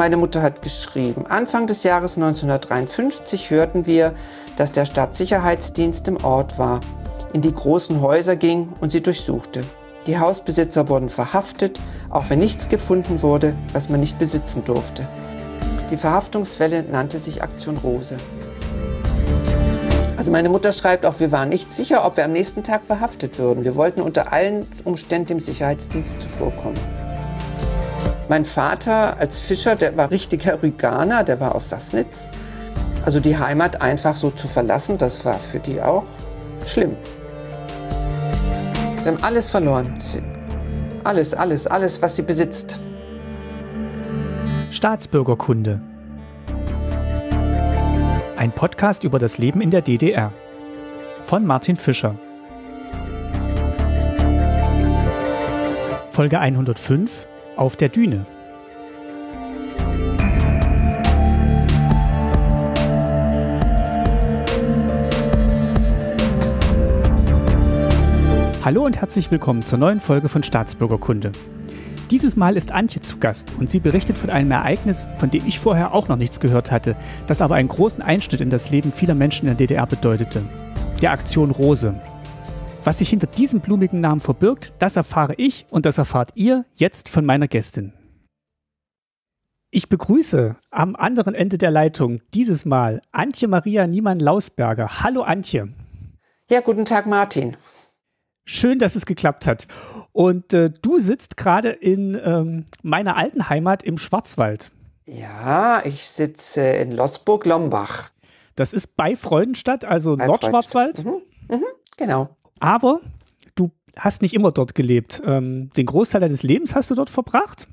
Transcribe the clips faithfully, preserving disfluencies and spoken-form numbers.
Meine Mutter hat geschrieben, Anfang des Jahres neunzehnhundertdreiundfünfzig hörten wir, dass der Staatsicherheitsdienst im Ort war, in die großen Häuser ging und sie durchsuchte. Die Hausbesitzer wurden verhaftet, auch wenn nichts gefunden wurde, was man nicht besitzen durfte. Die Verhaftungswelle nannte sich Aktion Rose. Also meine Mutter schreibt auch, wir waren nicht sicher, ob wir am nächsten Tag verhaftet würden. Wir wollten unter allen Umständen dem Sicherheitsdienst zuvorkommen. Mein Vater als Fischer, der war richtiger Rüganer, der war aus Sassnitz. Also die Heimat einfach so zu verlassen, das war für die auch schlimm. Sie haben alles verloren. Alles, alles, alles, was sie besitzt. Staatsbürgerkunde. Ein Podcast über das Leben in der D D R. Von Martin Fischer. Folge hundertfünf. Auf der Düne. Hallo und herzlich willkommen zur neuen Folge von Staatsbürgerkunde. Dieses Mal ist Antje zu Gast und sie berichtet von einem Ereignis, von dem ich vorher auch noch nichts gehört hatte, das aber einen großen Einschnitt in das Leben vieler Menschen in der D D R bedeutete. Der Aktion Rose. Was sich hinter diesem blumigen Namen verbirgt, das erfahre ich und das erfahrt ihr jetzt von meiner Gästin. Ich begrüße am anderen Ende der Leitung dieses Mal Antje Maria Niemann-Lausberger. Hallo Antje. Ja, guten Tag Martin. Schön, dass es geklappt hat. Und äh, du sitzt gerade in ähm, meiner alten Heimat im Schwarzwald. Ja, ich sitze in Loßburg-Lombach. Das ist bei Freudenstadt, also bei Nordschwarzwald. Mhm. Mhm. Genau. Aber du hast nicht immer dort gelebt. Ähm, den Großteil deines Lebens hast du dort verbracht,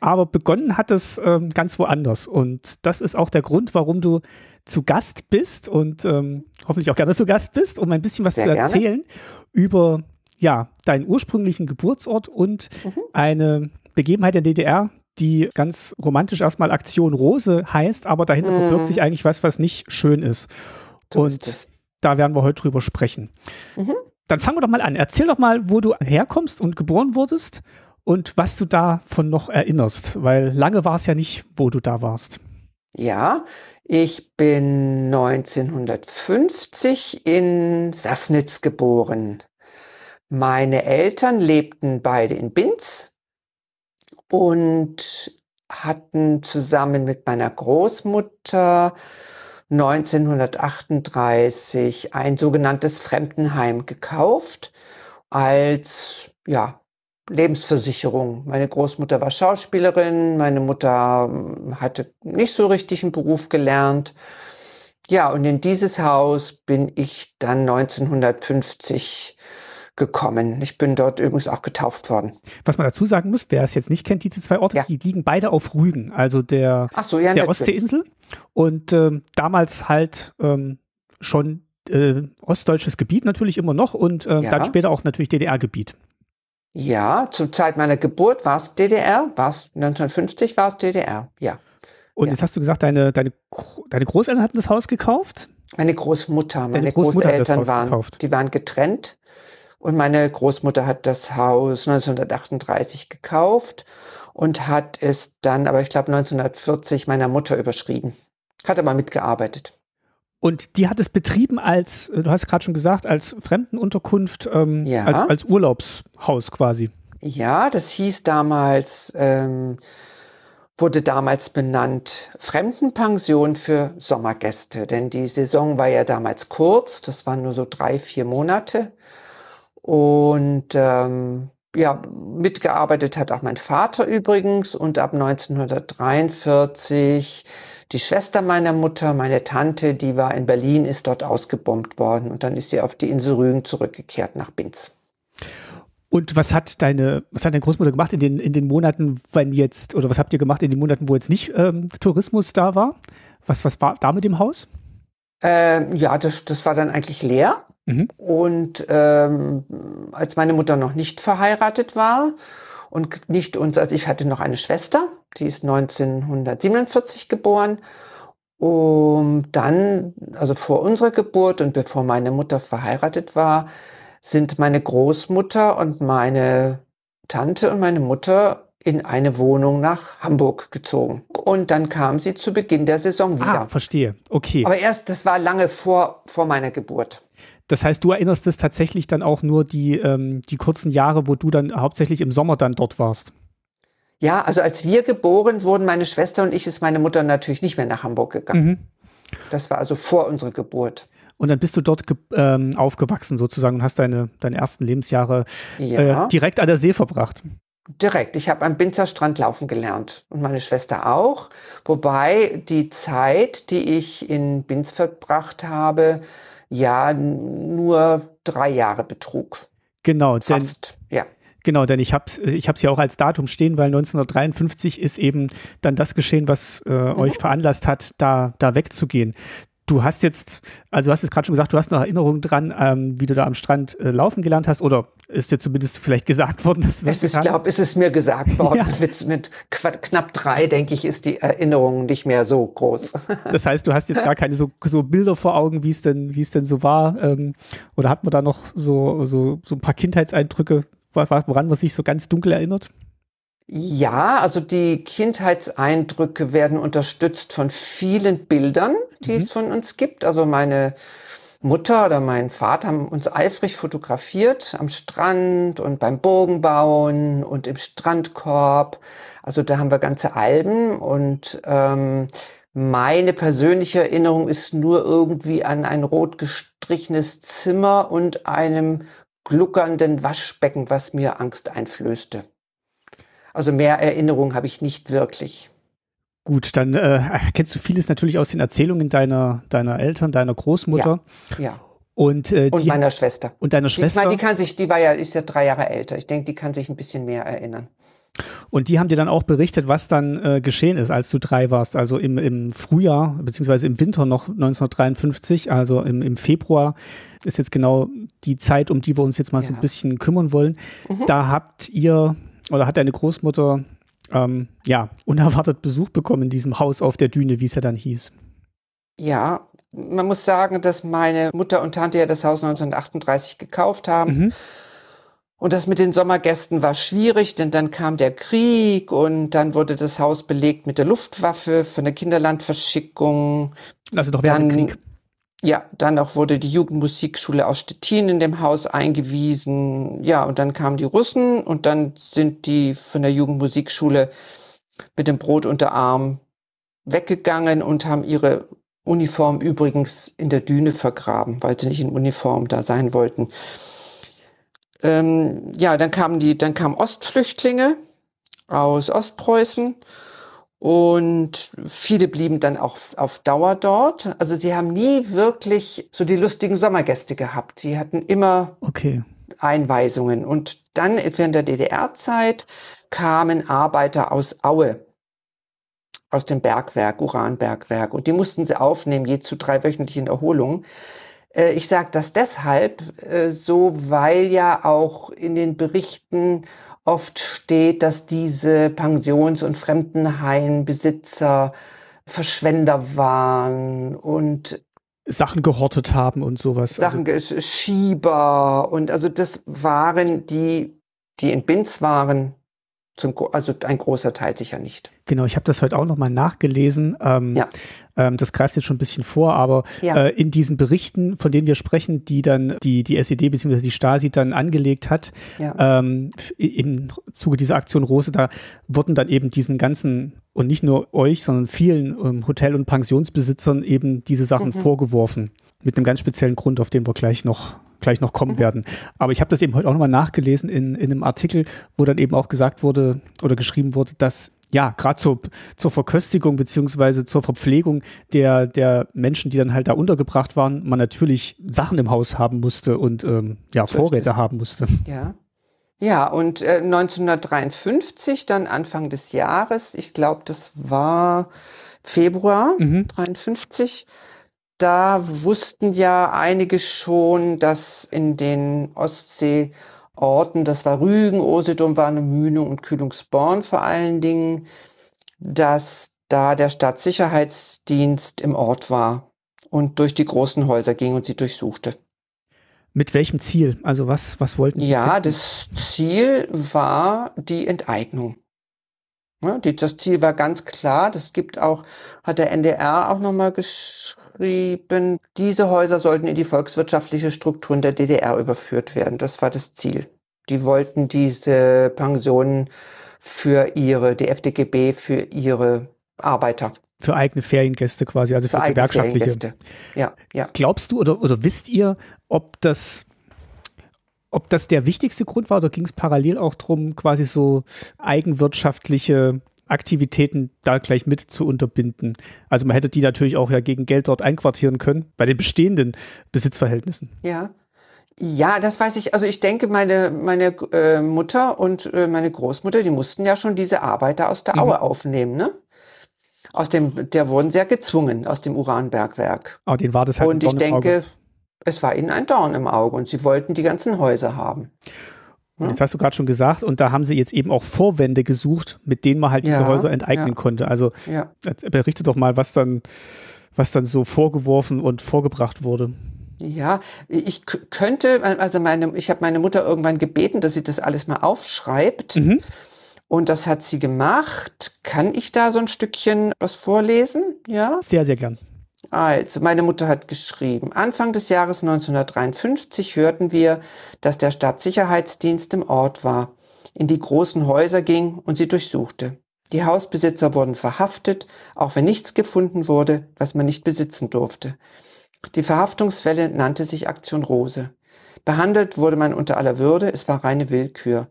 aber begonnen hat es ähm, ganz woanders. Und das ist auch der Grund, warum du zu Gast bist und ähm, hoffentlich auch gerne zu Gast bist, um ein bisschen was Sehr zu erzählen gerne. über ja, deinen ursprünglichen Geburtsort und mhm. eine Begebenheit der D D R, die ganz romantisch erstmal Aktion Rose heißt, aber dahinter mhm. verbirgt sich eigentlich was, was nicht schön ist. So und ist es. Da werden wir heute drüber sprechen. Mhm. Dann fangen wir doch mal an. Erzähl doch mal, wo du herkommst und geboren wurdest und was du davon noch erinnerst, weil lange war es ja nicht, wo du da warst. Ja, ich bin neunzehnhundertfünfzig in Sassnitz geboren. Meine Eltern lebten beide in Binz und hatten zusammen mit meiner Großmutter neunzehnhundertachtunddreißig ein sogenanntes Fremdenheim gekauft als ja, Lebensversicherung. Meine Großmutter war Schauspielerin, meine Mutter hatte nicht so richtig einen Beruf gelernt. Ja, und in dieses Haus bin ich dann neunzehnhundertfünfzig gekommen. Ich bin dort übrigens auch getauft worden. Was man dazu sagen muss, wer es jetzt nicht kennt, diese zwei Orte, ja. die liegen beide auf Rügen, also der, Ach so, ja, der Ostseeinsel. Und ähm, damals halt ähm, schon äh, ostdeutsches Gebiet natürlich immer noch und äh, ja. dann später auch natürlich D D R-Gebiet. Ja, zur Zeit meiner Geburt war es D D R, war's, neunzehnhundertfünfzig war es D D R, ja. Und ja. jetzt hast du gesagt, deine, deine, deine Großeltern hatten das Haus gekauft? Meine Großmutter, meine Großmutter Großeltern waren, gekauft. die waren getrennt. Und meine Großmutter hat das Haus neunzehnhundertachtunddreißig gekauft und hat es dann, aber ich glaube neunzehnhundertvierzig, meiner Mutter überschrieben. Hat aber mitgearbeitet. Und die hat es betrieben als, du hast gerade schon gesagt, als Fremdenunterkunft, ähm, ja. als, als Urlaubshaus quasi. Ja, das hieß damals, ähm, wurde damals benannt Fremdenpension für Sommergäste. Denn die Saison war ja damals kurz, das waren nur so drei, vier Monate. Und ähm, ja, mitgearbeitet hat auch mein Vater übrigens und ab neunzehnhundertdreiundvierzig die Schwester meiner Mutter, meine Tante, die war in Berlin, ist dort ausgebombt worden und dann ist sie auf die Insel Rügen zurückgekehrt nach Binz. Und was hat deine, was hat deine Großmutter gemacht in den, in den Monaten, wenn jetzt, oder was habt ihr gemacht in den Monaten, wo jetzt nicht ähm, Tourismus da war? Was, was war da mit dem Haus? Ähm, ja, das, das war dann eigentlich leer. Mhm. Und ähm, als meine Mutter noch nicht verheiratet war und nicht uns, also ich hatte noch eine Schwester, die ist neunzehnhundertsiebenundvierzig geboren. Und dann, also vor unserer Geburt und bevor meine Mutter verheiratet war, sind meine Großmutter und meine Tante und meine Mutter in eine Wohnung nach Hamburg gezogen. und dann kam sie zu Beginn der Saison wieder. Ah, verstehe. Okay. Aber erst, das war lange vor, vor meiner Geburt. Das heißt, du erinnerst es tatsächlich dann auch nur die, ähm, die kurzen Jahre, wo du dann hauptsächlich im Sommer dann dort warst? Ja, also als wir geboren wurden, meine Schwester und ich, ist meine Mutter natürlich nicht mehr nach Hamburg gegangen. Mhm. Das war also vor unserer Geburt. Und dann bist du dort ähm, aufgewachsen sozusagen und hast deine, deine ersten Lebensjahre ja. äh, direkt an der See verbracht. Direkt. Ich habe am Binzer Strand laufen gelernt und meine Schwester auch. Wobei die Zeit, die ich in Binz verbracht habe, ja nur drei Jahre betrug. Genau. Fast, denn, ja. Genau, denn ich habe ich habe es ja auch als Datum stehen, weil neunzehnhundertdreiundfünfzig ist eben dann das geschehen, was äh, mhm. euch veranlasst hat, da, da wegzugehen. Du hast jetzt, also du hast jetzt gerade schon gesagt, du hast noch Erinnerungen dran, ähm, wie du da am Strand äh, laufen gelernt hast, oder ist dir zumindest vielleicht gesagt worden, dass du das getan hast? Ich glaube, es ist mir gesagt worden. Ja. Mit, mit knapp drei, denke ich, ist die Erinnerung nicht mehr so groß. Das heißt, du hast jetzt gar keine so, so Bilder vor Augen, wie es denn, wie es denn so war, ähm, oder hat man da noch so, so, so ein paar Kindheitseindrücke, woran man sich so ganz dunkel erinnert? Ja, also die Kindheitseindrücke werden unterstützt von vielen Bildern, die mhm. es von uns gibt. Also meine Mutter oder mein Vater haben uns eifrig fotografiert am Strand und beim Bogenbauen und im Strandkorb. Also da haben wir ganze Alben und ähm, meine persönliche Erinnerung ist nur irgendwie an ein rot gestrichenes Zimmer und einem gluckernden Waschbecken, was mir Angst einflößte. Also mehr Erinnerung habe ich nicht wirklich. Gut, dann äh, kennst du vieles natürlich aus den Erzählungen deiner, deiner Eltern, deiner Großmutter. Ja, ja. Und, äh, und die, meiner Schwester. Und deiner Schwester. Ich meine, die kann sich, die war ja, ist ja drei Jahre älter. Ich denke, die kann sich ein bisschen mehr erinnern. Und die haben dir dann auch berichtet, was dann äh, geschehen ist, als du drei warst. Also im, im Frühjahr, beziehungsweise im Winter noch neunzehnhundertdreiundfünfzig, also im, im Februar, ist jetzt genau die Zeit, um die wir uns jetzt mal ja. so ein bisschen kümmern wollen. Mhm. Da habt ihr... Oder hat deine Großmutter ähm, ja, unerwartet Besuch bekommen in diesem Haus auf der Düne, wie es ja dann hieß? Ja, man muss sagen, dass meine Mutter und Tante ja das Haus neunzehnhundertachtunddreißig gekauft haben. Mhm. Und das mit den Sommergästen war schwierig, denn dann kam der Krieg und dann wurde das Haus belegt mit der Luftwaffe von der Kinderlandverschickung. Also doch während dem Krieg. Ja, dann auch wurde die Jugendmusikschule aus Stettin in dem Haus eingewiesen. Ja, und dann kamen die Russen und dann sind die von der Jugendmusikschule mit dem Brot unter Arm weggegangen und haben ihre Uniform übrigens in der Düne vergraben, weil sie nicht in Uniform da sein wollten. Ähm, ja, dann kamen die, dann kamen Ostflüchtlinge aus Ostpreußen. Und viele blieben dann auch auf Dauer dort. Also sie haben nie wirklich so die lustigen Sommergäste gehabt. Sie hatten immer okay. Einweisungen. Und dann während der D D R-Zeit kamen Arbeiter aus Aue, aus dem Bergwerk, Uranbergwerk. Und die mussten sie aufnehmen, je zu drei wöchentlichen Erholungen. Ich sage das deshalb so, weil ja auch in den Berichten oft steht, dass diese Pensions- und Fremdenheimbesitzer Verschwender waren und Sachen gehortet haben und sowas. Sachen, also Schieber und also das waren die, die in Binz waren, zum, also ein großer Teil sicher nicht. Genau, ich habe das heute auch nochmal nachgelesen. Ähm, ja. ähm, das greift jetzt schon ein bisschen vor, aber ja. äh, in diesen Berichten, von denen wir sprechen, die dann die, die S E D bzw. die Stasi dann angelegt hat, ja. ähm, im Zuge dieser Aktion Rose, da wurden dann eben diesen ganzen, und nicht nur euch, sondern vielen ähm, Hotel- und Pensionsbesitzern eben diese Sachen mhm. vorgeworfen. Mit einem ganz speziellen Grund, auf den wir gleich noch, gleich noch kommen mhm. werden. Aber ich habe das eben heute auch nochmal nachgelesen in, in einem Artikel, wo dann eben auch gesagt wurde oder geschrieben wurde, dass ja, gerade zur, zur Verköstigung beziehungsweise zur Verpflegung der, der Menschen, die dann halt da untergebracht waren, man natürlich Sachen im Haus haben musste und ähm, ja, Vorräte haben musste. Ja, ja und äh, neunzehnhundertdreiundfünfzig, dann Anfang des Jahres, ich glaube, das war Februar mhm. neunzehnhundertdreiundfünfzig, da wussten ja einige schon, dass in den Ostsee Orten, das war Rügen, Osedum, Warnemühle und Kühlungsborn vor allen Dingen, dass da der Staatssicherheitsdienst im Ort war und durch die großen Häuser ging und sie durchsuchte. Mit welchem Ziel? Also was, was wollten die? Ja, finden? Das Ziel war die Enteignung. Das Ziel war ganz klar. Das gibt auch, hat der N D R auch nochmal geschrieben, diese Häuser sollten in die volkswirtschaftliche Strukturen der D D R überführt werden. Das war das Ziel. Die wollten diese Pensionen für ihre, die F D G B, für ihre Arbeiter. Für eigene Feriengäste quasi, also für, für gewerkschaftliche. Ja, ja. Glaubst du oder, oder wisst ihr, ob das... Ob das der wichtigste Grund war oder ging es parallel auch darum, quasi so eigenwirtschaftliche Aktivitäten da gleich mit zu unterbinden? Also man hätte die natürlich auch ja gegen Geld dort einquartieren können, bei den bestehenden Besitzverhältnissen. Ja, ja, das weiß ich. Also ich denke, meine, meine äh, Mutter und äh, meine Großmutter, die mussten ja schon diese Arbeiter aus der Aue mhm. aufnehmen, ne? Aus dem, der wurden sehr gezwungen, aus dem Uranbergwerk. Aber denen war das halt und ich denke... Es war ihnen ein Dorn im Auge und sie wollten die ganzen Häuser haben. Hm? Jetzt hast du gerade schon gesagt, und da haben sie jetzt eben auch Vorwände gesucht, mit denen man halt diese ja, Häuser enteignen ja. konnte. Also ja. berichte doch mal, was dann, was dann so vorgeworfen und vorgebracht wurde. Ja, ich könnte, also meine, ich habe meine Mutter irgendwann gebeten, dass sie das alles mal aufschreibt. Mhm. Und das hat sie gemacht. Kann ich da so ein Stückchen was vorlesen? Ja? Sehr, sehr gern. Also, meine Mutter hat geschrieben, Anfang des Jahres neunzehnhundertdreiundfünfzig hörten wir, dass der Staatsicherheitsdienst im Ort war, in die großen Häuser ging und sie durchsuchte. Die Hausbesitzer wurden verhaftet, auch wenn nichts gefunden wurde, was man nicht besitzen durfte. Die Verhaftungswelle nannte sich Aktion Rose. Behandelt wurde man unter aller Würde, es war reine Willkür.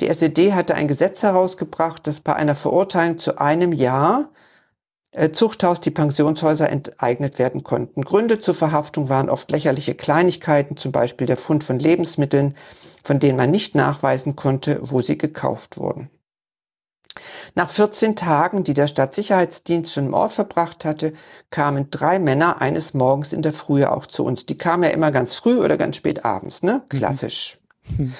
Die S E D hatte ein Gesetz herausgebracht, das bei einer Verurteilung zu einem Jahr Zuchthaus die Pensionshäuser enteignet werden konnten. Gründe zur Verhaftung waren oft lächerliche Kleinigkeiten, zum Beispiel der Fund von Lebensmitteln, von denen man nicht nachweisen konnte, wo sie gekauft wurden. Nach vierzehn Tagen, die der Staatssicherheitsdienst schon im Ort verbracht hatte, kamen drei Männer eines Morgens in der Frühe auch zu uns. Die kamen ja immer ganz früh oder ganz spät abends, ne? Klassisch. Mhm.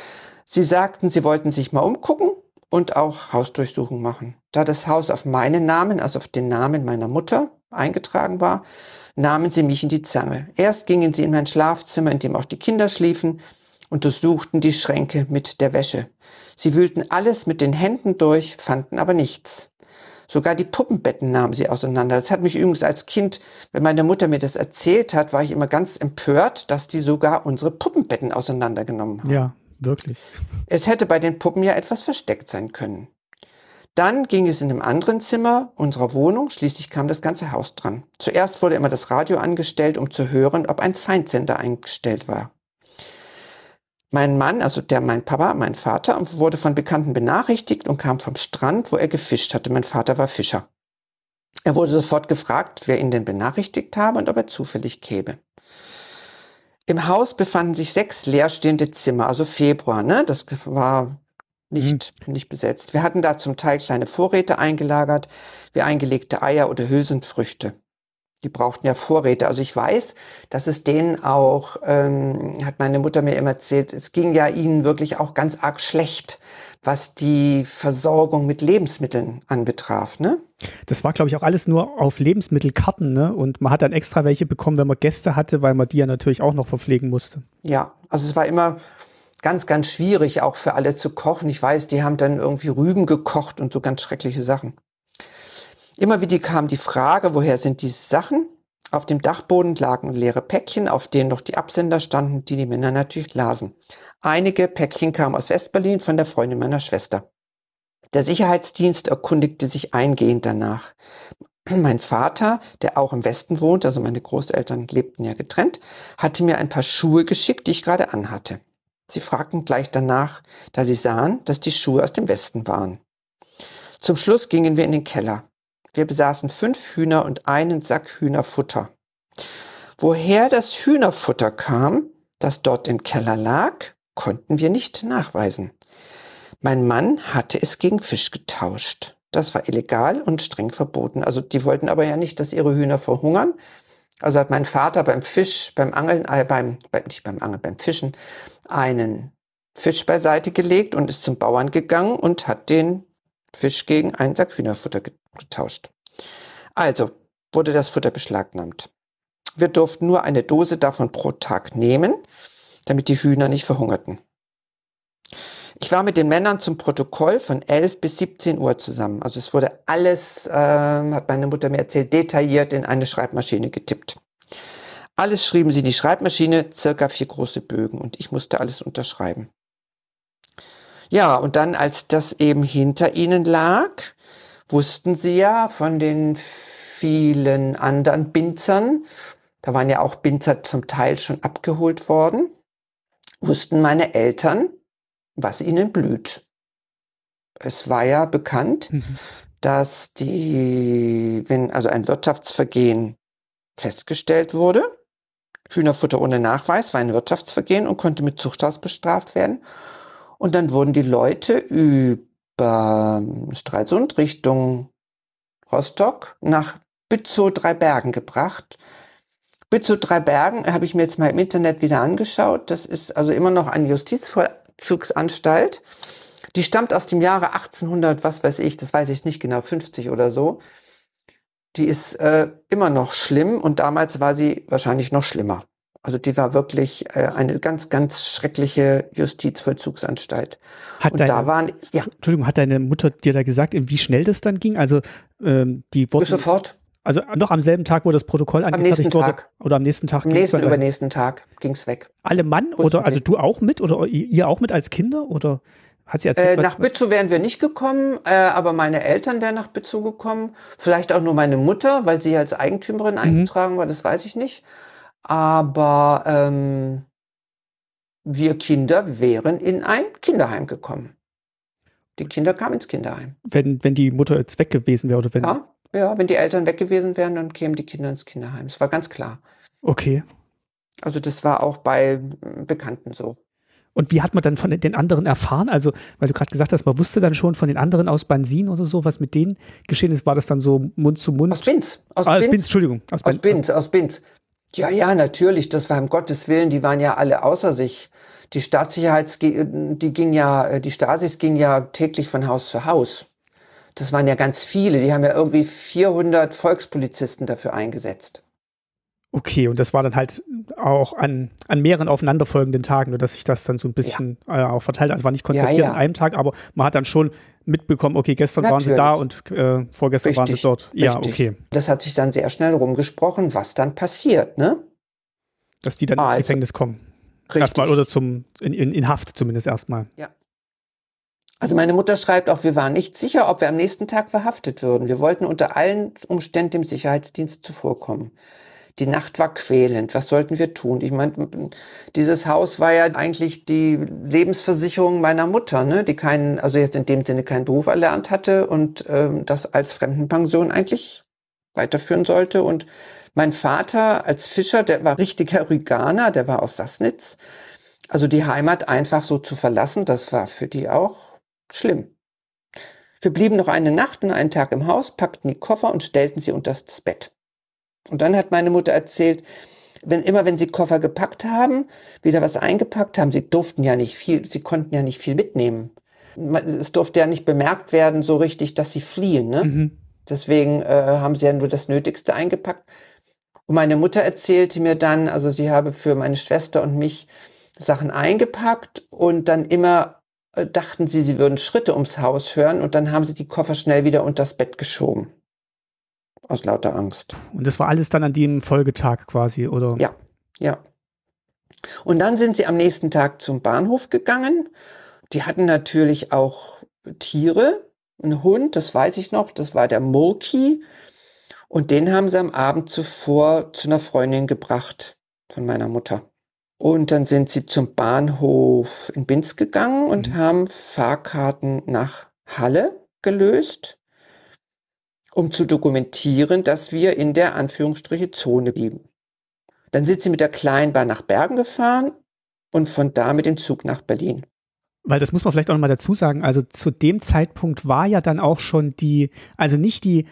Sie sagten, sie wollten sich mal umgucken und auch Hausdurchsuchung machen. Da das Haus auf meinen Namen, also auf den Namen meiner Mutter, eingetragen war, nahmen sie mich in die Zange. Erst gingen sie in mein Schlafzimmer, in dem auch die Kinder schliefen, und durchsuchten die Schränke mit der Wäsche. Sie wühlten alles mit den Händen durch, fanden aber nichts. Sogar die Puppenbetten nahmen sie auseinander. Das hat mich übrigens als Kind, wenn meine Mutter mir das erzählt hat, war ich immer ganz empört, dass die sogar unsere Puppenbetten auseinandergenommen haben. Ja. Wirklich. Es hätte bei den Puppen ja etwas versteckt sein können. Dann ging es in einem anderen Zimmer unserer Wohnung, schließlich kam das ganze Haus dran. Zuerst wurde immer das Radio angestellt, um zu hören, ob ein Feindsender eingestellt war. Mein Mann, also der, mein Papa, mein Vater, wurde von Bekannten benachrichtigt und kam vom Strand, wo er gefischt hatte. Mein Vater war Fischer. Er wurde sofort gefragt, wer ihn denn benachrichtigt habe und ob er zufällig käme. Im Haus befanden sich sechs leerstehende Zimmer, also Februar, ne? Das war nicht, nicht besetzt. Wir hatten da zum Teil kleine Vorräte eingelagert, wie eingelegte Eier oder Hülsenfrüchte. Die brauchten ja Vorräte. Also ich weiß, dass es denen auch, ähm, hat meine Mutter mir immer erzählt, es ging ja ihnen wirklich auch ganz arg schlecht, was die Versorgung mit Lebensmitteln anbetraf, ne? Das war, glaube ich, auch alles nur auf Lebensmittelkarten, ne? Und man hat dann extra welche bekommen, wenn man Gäste hatte, weil man die ja natürlich auch noch verpflegen musste. Ja, also es war immer ganz, ganz schwierig, auch für alle zu kochen. Ich weiß, die haben dann irgendwie Rüben gekocht und so ganz schreckliche Sachen. Immer wieder kam die Frage, woher sind diese Sachen? Auf dem Dachboden lagen leere Päckchen, auf denen noch die Absender standen, die die Männer natürlich lasen. Einige Päckchen kamen aus West-Berlin von der Freundin meiner Schwester. Der Sicherheitsdienst erkundigte sich eingehend danach. Mein Vater, der auch im Westen wohnt, also meine Großeltern lebten ja getrennt, hatte mir ein paar Schuhe geschickt, die ich gerade anhatte. Sie fragten gleich danach, da sie sahen, dass die Schuhe aus dem Westen waren. Zum Schluss gingen wir in den Keller. Wir besaßen fünf Hühner und einen Sack Hühnerfutter. Woher das Hühnerfutter kam, das dort im Keller lag, konnten wir nicht nachweisen. Mein Mann hatte es gegen Fisch getauscht. Das war illegal und streng verboten. Also die wollten aber ja nicht, dass ihre Hühner verhungern. Also hat mein Vater beim Fisch, beim Angeln, äh, beim, nicht beim Angeln, beim Fischen, einen Fisch beiseite gelegt und ist zum Bauern gegangen und hat den Fisch gegen einen Sack Hühnerfutter getauscht. Also wurde das Futter beschlagnahmt. Wir durften nur eine Dose davon pro Tag nehmen, damit die Hühner nicht verhungerten. Ich war mit den Männern zum Protokoll von elf bis siebzehn Uhr zusammen. Also es wurde alles, äh, hat meine Mutter mir erzählt, detailliert in eine Schreibmaschine getippt. Alles schrieben sie in die Schreibmaschine, circa vier große Bögen, und ich musste alles unterschreiben. Ja, und dann, als das eben hinter ihnen lag, wussten sie ja von den vielen anderen Binzern, da waren ja auch Binzer zum Teil schon abgeholt worden, wussten meine Eltern, was ihnen blüht. Es war ja bekannt, mhm. dass die, wenn also ein Wirtschaftsvergehen festgestellt wurde, Hühnerfutter ohne Nachweis war ein Wirtschaftsvergehen und konnte mit Zuchthaus bestraft werden. Und dann wurden die Leute über Stralsund Richtung Rostock nach Bützow-Drei Bergen gebracht. Bützow-Drei Bergen habe ich mir jetzt mal im Internet wieder angeschaut. Das ist also immer noch eine Justizvollzugsanstalt. Die stammt aus dem Jahre achtzehnhundert, was weiß ich, das weiß ich nicht genau, fünfzig oder so. Die ist äh, immer noch schlimm, und damals war sie wahrscheinlich noch schlimmer. Also die war wirklich äh, eine ganz, ganz schreckliche Justizvollzugsanstalt. Hat und deine, da waren, ja. Entschuldigung, hat deine Mutter dir da gesagt, wie schnell das dann ging? Also ähm, die wurden sofort. Also noch am selben Tag, wo das Protokoll angefertigt wurde? Tag. Oder am nächsten Tag? Am nächsten, übernächsten Tag ging es weg. Alle Mann? Oder, also du auch mit? Oder ihr auch mit als Kinder? Oder hat sie erzählt, äh, nach Bützow wären wir nicht gekommen, äh, aber meine Eltern wären nach Bützow gekommen. Vielleicht auch nur meine Mutter, weil sie als Eigentümerin mhm. eingetragen war, das weiß ich nicht. Aber ähm, wir Kinder wären in ein Kinderheim gekommen. Die Kinder kamen ins Kinderheim. Wenn, wenn die Mutter jetzt weg gewesen wäre? Oder wenn ja. Ja, wenn die Eltern weg gewesen wären, dann kämen die Kinder ins Kinderheim. Das war ganz klar. Okay. Also das war auch bei Bekannten so. Und wie hat man dann von den anderen erfahren? Also, weil du gerade gesagt hast, man wusste dann schon von den anderen aus Bansin oder so, was mit denen geschehen ist. War das dann so Mund zu Mund? Aus Binz. Aus, ah, aus Binz. Binz, Entschuldigung. Aus, aus Binz, aus Binz. Ja, ja, natürlich. Das war um Gottes Willen. Die waren ja alle außer sich. Die Staatssicherheits, die ging ja, die Stasis ging ja täglich von Haus zu Haus. Das waren ja ganz viele. Die haben ja irgendwie vierhundert Volkspolizisten dafür eingesetzt. Okay, und das war dann halt auch an, an mehreren aufeinanderfolgenden Tagen, nur dass sich das dann so ein bisschen ja. äh, auch verteilt hat. Also war nicht konzentriert ja, ja. an einem Tag, aber man hat dann schon mitbekommen, okay, gestern Natürlich. waren sie da und äh, vorgestern Richtig. waren sie dort. Richtig. Ja, okay. Das hat sich dann sehr schnell rumgesprochen, was dann passiert, ne? Dass die dann ah, ins Gefängnis also. kommen. Richtig. Erstmal oder zum, in, in, in Haft zumindest erstmal. Ja. Also meine Mutter schreibt auch, wir waren nicht sicher, ob wir am nächsten Tag verhaftet würden. Wir wollten unter allen Umständen dem Sicherheitsdienst zuvorkommen. Die Nacht war quälend. Was sollten wir tun? Ich meine, dieses Haus war ja eigentlich die Lebensversicherung meiner Mutter, ne? Die keinen, also jetzt in dem Sinne keinen Beruf erlernt hatte und ähm, das als Fremdenpension eigentlich weiterführen sollte. Und mein Vater als Fischer, der war richtiger Rüganer, der war aus Sassnitz. Also die Heimat einfach so zu verlassen, das war für die auch schlimm. Wir blieben noch eine Nacht und einen Tag im Haus, packten die Koffer und stellten sie unter das Bett. Und dann hat meine Mutter erzählt, wenn immer, wenn sie Koffer gepackt haben, wieder was eingepackt haben, sie durften ja nicht viel, sie konnten ja nicht viel mitnehmen. Es durfte ja nicht bemerkt werden so richtig, dass sie fliehen, ne? Mhm. Deswegen äh, haben sie ja nur das Nötigste eingepackt. Und meine Mutter erzählte mir dann, also sie habe für meine Schwester und mich Sachen eingepackt und dann immer äh, dachten sie, sie würden Schritte ums Haus hören und dann haben sie die Koffer schnell wieder unters Bett geschoben. Aus lauter Angst. Und das war alles dann an dem Folgetag quasi, oder? Ja, ja. Und dann sind sie am nächsten Tag zum Bahnhof gegangen. Die hatten natürlich auch Tiere, einen Hund, das weiß ich noch, das war der Murki. Und den haben sie am Abend zuvor zu einer Freundin gebracht von meiner Mutter. Und dann sind sie zum Bahnhof in Binz gegangen und mhm. haben Fahrkarten nach Halle gelöst, um zu dokumentieren, dass wir in der Anführungsstriche Zone blieben. Dann sind sie mit der Kleinbahn nach Bergen gefahren und von da mit dem Zug nach Berlin. Weil das muss man vielleicht auch nochmal dazu sagen, also zu dem Zeitpunkt war ja dann auch schon die, also nicht die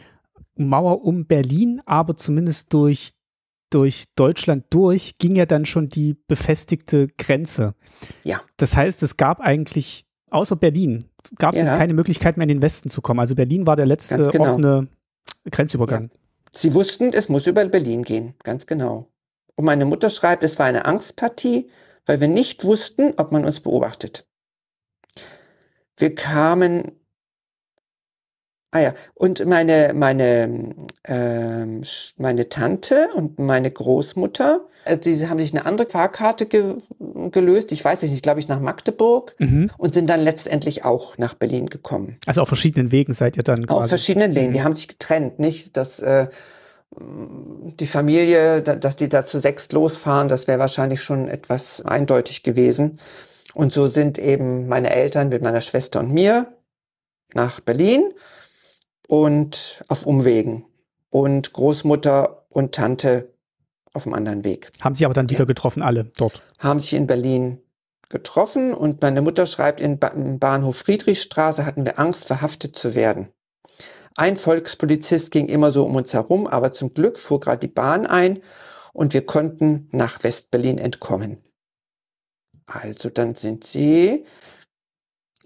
Mauer um Berlin, aber zumindest durch, durch Deutschland durch, ging ja dann schon die befestigte Grenze. Ja. Das heißt, es gab eigentlich, außer Berlin, gab es ja. jetzt keine Möglichkeit mehr in den Westen zu kommen. Also Berlin war der letzte genau. offene Grenzübergang. Ja. Sie wussten, es muss über Berlin gehen, ganz genau. Und meine Mutter schreibt, es war eine Angstpartie, weil wir nicht wussten, ob man uns beobachtet. Wir kamen, ah ja, und meine, meine, ähm, meine Tante und meine Großmutter, die haben sich eine andere Fahrkarte ge gelöst, ich weiß nicht, glaube ich, nach Magdeburg, mhm, und sind dann letztendlich auch nach Berlin gekommen. Also auf verschiedenen Wegen seid ihr dann quasi. Auf verschiedenen Wegen, mhm, die haben sich getrennt, nicht, dass äh, die Familie, dass die da zu sechst losfahren, das wäre wahrscheinlich schon etwas eindeutig gewesen. Und so sind eben meine Eltern mit meiner Schwester und mir nach Berlin und auf Umwegen. Und Großmutter und Tante auf einem anderen Weg. Haben sich aber dann wieder ja. getroffen, alle dort? Haben sich in Berlin getroffen und meine Mutter schreibt, in ba im Bahnhof Friedrichstraße hatten wir Angst, verhaftet zu werden. Ein Volkspolizist ging immer so um uns herum, aber zum Glück fuhr gerade die Bahn ein und wir konnten nach West-Berlin entkommen. Also dann sind sie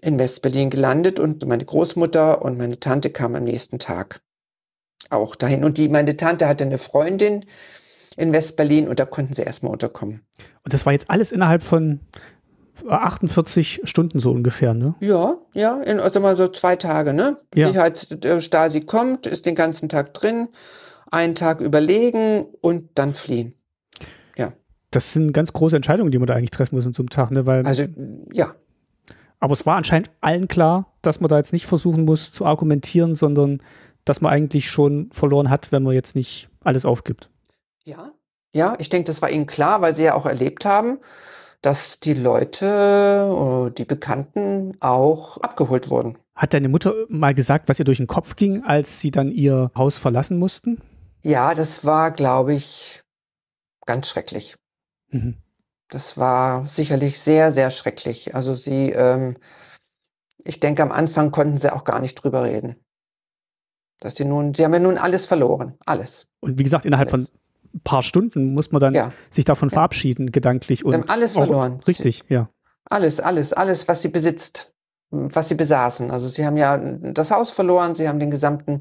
in West-Berlin gelandet und meine Großmutter und meine Tante kamen am nächsten Tag auch dahin. Und die, meine Tante hatte eine Freundin in West-Berlin und da konnten sie erstmal unterkommen. Und das war jetzt alles innerhalb von achtundvierzig Stunden so ungefähr, ne? Ja, ja, in, also mal so zwei Tage, ne? Ja. Sicherheitsstasi kommt, ist den ganzen Tag drin, einen Tag überlegen und dann fliehen. Das sind ganz große Entscheidungen, die man da eigentlich treffen muss in so einem Tag, ne? Weil, also, ja. Aber es war anscheinend allen klar, dass man da jetzt nicht versuchen muss zu argumentieren, sondern dass man eigentlich schon verloren hat, wenn man jetzt nicht alles aufgibt. Ja, ja, ich denke, das war ihnen klar, weil sie ja auch erlebt haben, dass die Leute, die Bekannten auch abgeholt wurden. Hat deine Mutter mal gesagt, was ihr durch den Kopf ging, als sie dann ihr Haus verlassen mussten? Ja, das war, glaube ich, ganz schrecklich. Mhm. Das war sicherlich sehr, sehr schrecklich. Also sie, ähm, ich denke, am Anfang konnten sie auch gar nicht drüber reden. Dass sie nun, sie haben ja nun alles verloren, alles. Und wie gesagt, innerhalb alles. von ein paar Stunden muss man dann ja. sich davon ja. verabschieden, gedanklich. Und sie haben alles verloren. Richtig, sie, ja. Alles, alles, alles, was sie besitzt, was sie besaßen. Also sie haben ja das Haus verloren, sie haben den gesamten,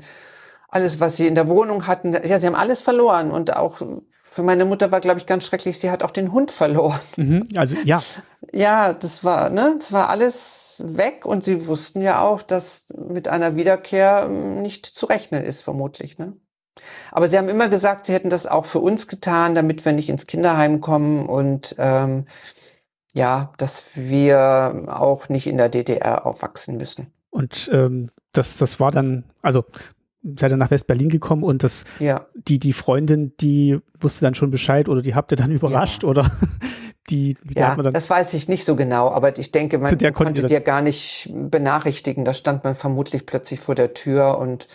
alles, was sie in der Wohnung hatten, ja, sie haben alles verloren und auch... Für meine Mutter war, glaube ich, ganz schrecklich, sie hat auch den Hund verloren. Mhm, also ja. Ja, das war, ne, das war alles weg und sie wussten ja auch, dass mit einer Wiederkehr nicht zu rechnen ist, vermutlich, ne. Aber sie haben immer gesagt, sie hätten das auch für uns getan, damit wir nicht ins Kinderheim kommen und ähm, ja, dass wir auch nicht in der D D R aufwachsen müssen. Und ähm, das, das war dann, also... Seid ihr nach West-Berlin gekommen und das, ja. die, die Freundin, die wusste dann schon Bescheid oder die habt ihr dann überrascht ja. oder die, die ja, hat man dann das weiß ich nicht so genau, aber ich denke, man konnte dir gar nicht benachrichtigen. Da stand man vermutlich plötzlich vor der Tür und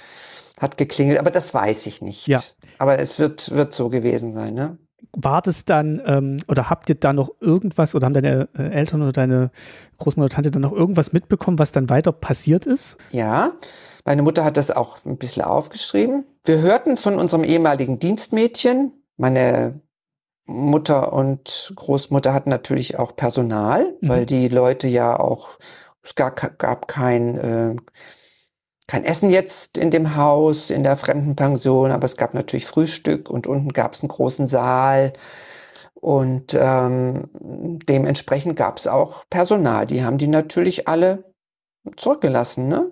hat geklingelt, aber das weiß ich nicht. Ja. Aber es wird, wird so gewesen sein, ne? War das dann, ähm, oder habt ihr da noch irgendwas, oder haben deine Eltern oder deine Großmutter und Tante dann noch irgendwas mitbekommen, was dann weiter passiert ist? Ja, meine Mutter hat das auch ein bisschen aufgeschrieben. Wir hörten von unserem ehemaligen Dienstmädchen. Meine Mutter und Großmutter hatten natürlich auch Personal, mhm, weil die Leute ja auch, es gab, gab kein, äh, kein Essen jetzt in dem Haus, in der Fremdenpension, aber es gab natürlich Frühstück und unten gab es einen großen Saal. Und ähm, dementsprechend gab es auch Personal. Die haben die natürlich alle zurückgelassen, ne?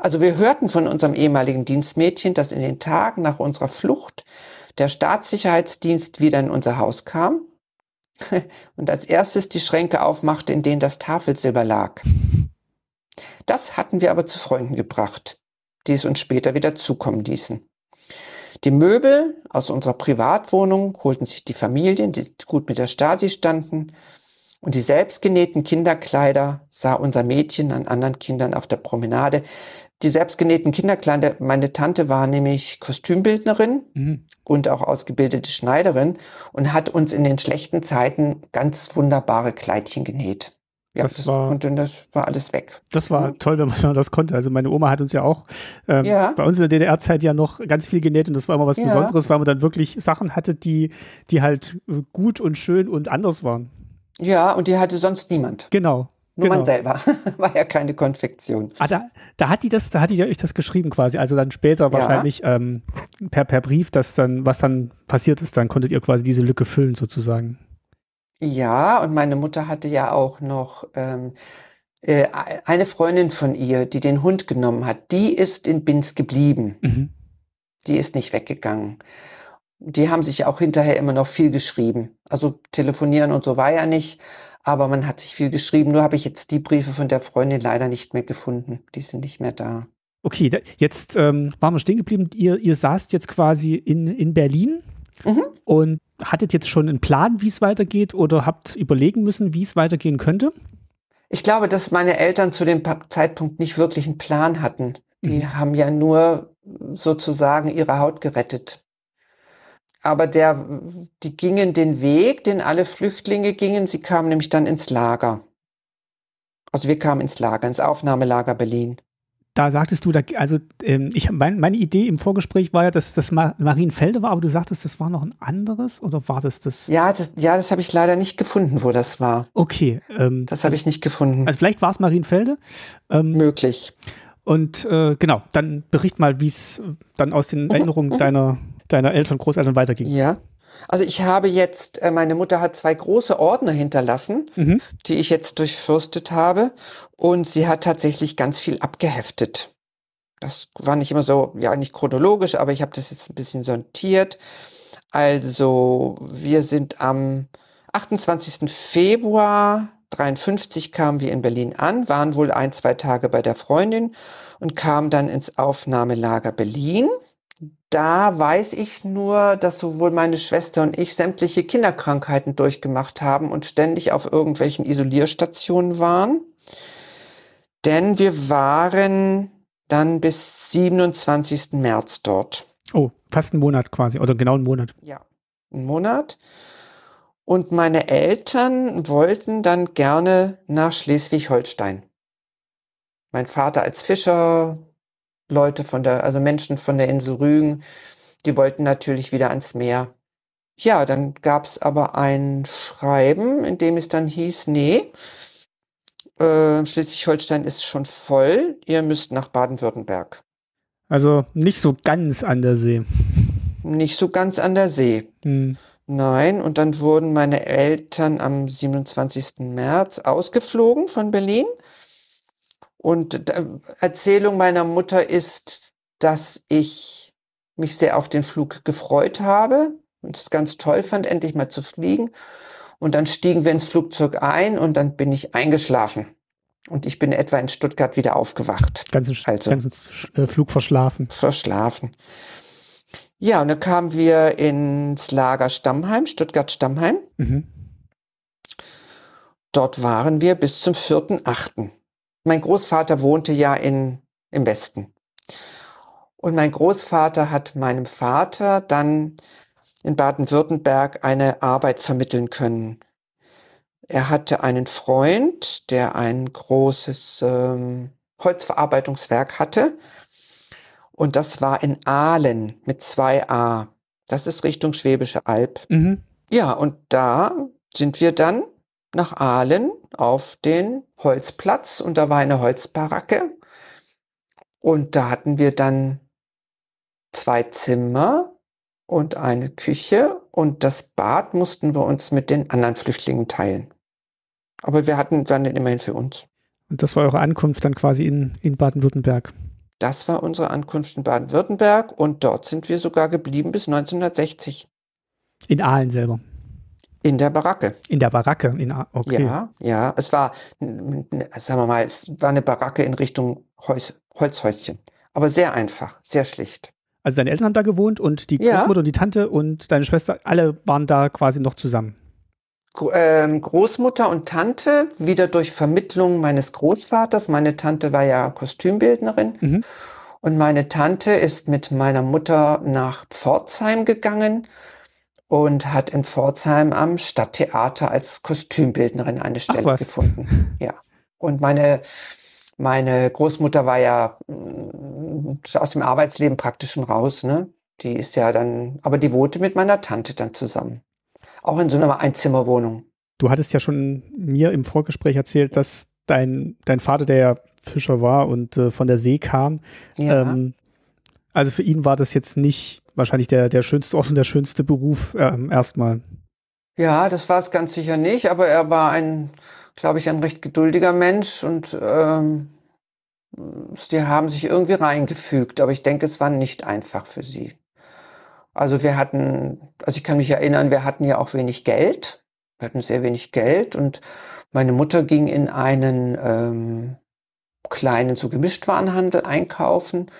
Also wir hörten von unserem ehemaligen Dienstmädchen, dass in den Tagen nach unserer Flucht der Staatssicherheitsdienst wieder in unser Haus kam und als erstes die Schränke aufmachte, in denen das Tafelsilber lag. Das hatten wir aber zu Freunden gebracht, die es uns später wieder zukommen ließen. Die Möbel aus unserer Privatwohnung holten sich die Familien, die gut mit der Stasi standen. Und die selbstgenähten Kinderkleider sah unser Mädchen an anderen Kindern auf der Promenade. Die selbstgenähten Kinderkleider, meine Tante war nämlich Kostümbildnerin, mhm, und auch ausgebildete Schneiderin und hat uns in den schlechten Zeiten ganz wunderbare Kleidchen genäht. Ja, das, das, war, und das war alles weg. Das war mhm. toll, wenn man das konnte. Also meine Oma hat uns ja auch ähm, ja. bei uns in der D D R-Zeit ja noch ganz viel genäht und das war immer was ja. Besonderes, weil man dann wirklich Sachen hatte, die, die halt gut und schön und anders waren. Ja, und die hatte sonst niemand. Genau. Nur genau. man selber. War ja keine Konfektion. Ah, da, da hat die das, da hat die euch das geschrieben quasi. Also dann später ja. wahrscheinlich ähm, per, per Brief, dass dann, was dann passiert ist, dann konntet ihr quasi diese Lücke füllen sozusagen. Ja, und meine Mutter hatte ja auch noch ähm, äh, eine Freundin von ihr, die den Hund genommen hat, die ist in Binz geblieben. Mhm. Die ist nicht weggegangen. Die haben sich auch hinterher immer noch viel geschrieben. Also telefonieren und so war ja nicht, aber man hat sich viel geschrieben. Nur habe ich jetzt die Briefe von der Freundin leider nicht mehr gefunden. Die sind nicht mehr da. Okay, jetzt ähm, waren wir stehen geblieben. Ihr, ihr saßt jetzt quasi in, in Berlin mhm. und hattet jetzt schon einen Plan, wie es weitergeht, oder habt überlegen müssen, wie es weitergehen könnte? Ich glaube, dass meine Eltern zu dem Zeitpunkt nicht wirklich einen Plan hatten. Die mhm. haben ja nur sozusagen ihre Haut gerettet. Aber der, die gingen den Weg, den alle Flüchtlinge gingen. Sie kamen nämlich dann ins Lager. Also wir kamen ins Lager, ins Aufnahmelager Berlin. Da sagtest du, da, also ähm, ich, mein, meine Idee im Vorgespräch war ja, dass das Marienfelde war, aber du sagtest, das war noch ein anderes, oder war das das? Ja, das, ja, das habe ich leider nicht gefunden, wo das war. Okay. Ähm, das habe also, ich nicht gefunden. Also vielleicht war es Marienfelde. Ähm, Möglich. Und äh, genau, dann bericht mal, wie es dann aus den Erinnerungen deiner, deiner Eltern und Großeltern weiterging. Ja, also ich habe jetzt, äh, meine Mutter hat zwei große Ordner hinterlassen, mhm. die ich jetzt durchfürstet habe. Und sie hat tatsächlich ganz viel abgeheftet. Das war nicht immer so, ja, nicht chronologisch, aber ich habe das jetzt ein bisschen sortiert. Also wir sind am achtundzwanzigsten Februar dreiundfünfzig kamen wir in Berlin an, waren wohl ein, zwei Tage bei der Freundin und kamen dann ins Aufnahmelager Berlin. Da weiß ich nur, dass sowohl meine Schwester und ich sämtliche Kinderkrankheiten durchgemacht haben und ständig auf irgendwelchen Isolierstationen waren. Denn wir waren dann bis siebenundzwanzigsten März dort. Oh, fast einen Monat quasi, oder genau einen Monat. Ja, einen Monat. Und meine Eltern wollten dann gerne nach Schleswig-Holstein. Mein Vater als Fischer, Leute von der, also Menschen von der Insel Rügen, die wollten natürlich wieder ans Meer. Ja, dann gab es aber ein Schreiben, in dem es dann hieß, nee, äh, Schleswig-Holstein ist schon voll, ihr müsst nach Baden-Württemberg. Also nicht so ganz an der See. Nicht so ganz an der See. Hm. Nein, und dann wurden meine Eltern am siebenundzwanzigsten März ausgeflogen von Berlin. Und Erzählung meiner Mutter ist, dass ich mich sehr auf den Flug gefreut habe und es ganz toll fand, endlich mal zu fliegen. Und dann stiegen wir ins Flugzeug ein und dann bin ich eingeschlafen. Und ich bin etwa in Stuttgart wieder aufgewacht. Ganz also, ganzen Flug verschlafen. Verschlafen. Ja, und dann kamen wir ins Lager Stammheim, Stuttgart-Stammheim. Mhm. Dort waren wir bis zum vierten achten Mein Großvater wohnte ja in, im Westen. Und mein Großvater hat meinem Vater dann in Baden-Württemberg eine Arbeit vermitteln können. Er hatte einen Freund, der ein großes ähm, Holzverarbeitungswerk hatte. Und das war in Aalen mit zwei A. Das ist Richtung Schwäbische Alb. Mhm. Ja, und da sind wir dann nach Aalen auf den Holzplatz. Und da war eine Holzbaracke. Und da hatten wir dann zwei Zimmer und eine Küche. Und das Bad mussten wir uns mit den anderen Flüchtlingen teilen. Aber wir hatten dann immerhin für uns. Und das war eure Ankunft dann quasi in, in Baden-Württemberg? Das war unsere Ankunft in Baden-Württemberg und dort sind wir sogar geblieben bis neunzehnhundertsechzig. In Aalen selber? In der Baracke. In der Baracke, in Aalen, okay. Ja, ja, es war, sagen wir mal, es war eine Baracke in Richtung Holz, Holzhäuschen, aber sehr einfach, sehr schlicht. Also deine Eltern haben da gewohnt und die Großmutter ja. und die Tante und deine Schwester, alle waren da quasi noch zusammen? Großmutter und Tante, wieder durch Vermittlung meines Großvaters. Meine Tante war ja Kostümbildnerin. Mhm. Und meine Tante ist mit meiner Mutter nach Pforzheim gegangen und hat in Pforzheim am Stadttheater als Kostümbildnerin eine Stelle gefunden. Ja. Und meine, meine Großmutter war ja aus dem Arbeitsleben praktisch schon raus, ne? Die ist ja dann, aber die wohnte mit meiner Tante dann zusammen. Auch in so einer Einzimmerwohnung. Du hattest ja schon mir im Vorgespräch erzählt, dass dein, dein Vater, der ja Fischer war und äh, von der See kam, ja. ähm, also für ihn war das jetzt nicht wahrscheinlich der, der schönste Ort und der schönste Beruf äh, erstmal. Ja, das war es ganz sicher nicht, aber er war ein glaube ich, ein recht geduldiger Mensch und ähm, sie haben sich irgendwie reingefügt. Aber ich denke, es war nicht einfach für sie. Also wir hatten, also ich kann mich erinnern, wir hatten ja auch wenig Geld. Wir hatten sehr wenig Geld und meine Mutter ging in einen ähm, kleinen, so Gemischtwarenhandel einkaufen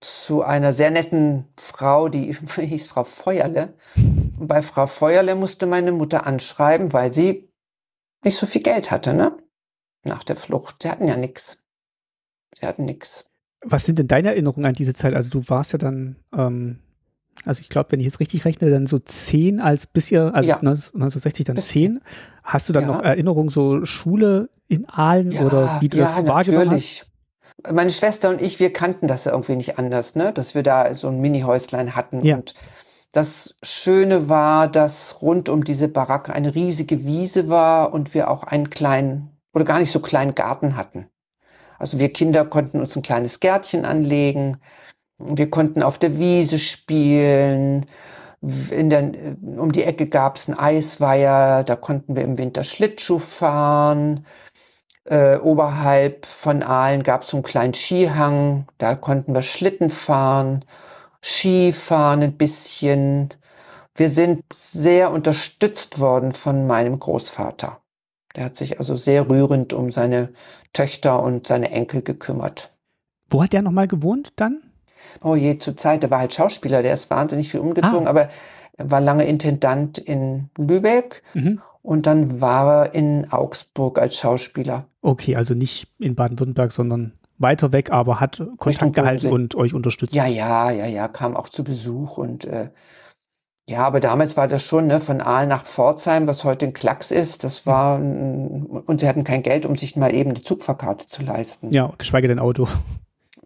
zu einer sehr netten Frau, die hieß Frau Feuerle. Und bei Frau Feuerle musste meine Mutter anschreiben, weil sie nicht so viel Geld hatte, ne? Nach der Flucht. Sie hatten ja nichts. Sie hatten nichts. Was sind denn deine Erinnerungen an diese Zeit? Also du warst ja dann, ähm, also ich glaube, wenn ich jetzt richtig rechne, dann so zehn als bis ihr, also ja. neunzehnhundertsechzig dann zehn. Hast du dann ja. noch Erinnerungen, so Schule in Aalen ja, oder wie du ja, das wahrgenommen natürlich. hast? Meine Schwester und ich, wir kannten das ja irgendwie nicht anders, ne? Dass wir da so ein Mini-Häuslein hatten. Ja. Und das Schöne war, dass rund um diese Baracke eine riesige Wiese war und wir auch einen kleinen oder gar nicht so kleinen Garten hatten. Also wir Kinder konnten uns ein kleines Gärtchen anlegen, wir konnten auf der Wiese spielen, in der, um die Ecke gab es einen Eisweiher, da konnten wir im Winter Schlittschuh fahren, äh, oberhalb von Aalen gab es so einen kleinen Skihang, da konnten wir Schlitten fahren, Skifahren ein bisschen. Wir sind sehr unterstützt worden von meinem Großvater. Der hat sich also sehr rührend um seine Töchter und seine Enkel gekümmert. Wo hat der nochmal gewohnt dann? Oh je, zur Zeit, der war halt Schauspieler, der ist wahnsinnig viel umgezogen, ah. aber er war lange Intendant in Lübeck mhm. und dann war er in Augsburg als Schauspieler. Okay, also nicht in Baden-Württemberg, sondern weiter weg, aber hat Kontakt Richtung gehalten Boden. Und euch unterstützt. Ja, ja, ja, ja, kam auch zu Besuch und äh, ja, aber damals war das schon, ne, von Aalen nach Pforzheim, was heute in Klacks ist, das war, und sie hatten kein Geld, um sich mal eben eine Zugfahrkarte zu leisten. Ja, geschweige denn Auto.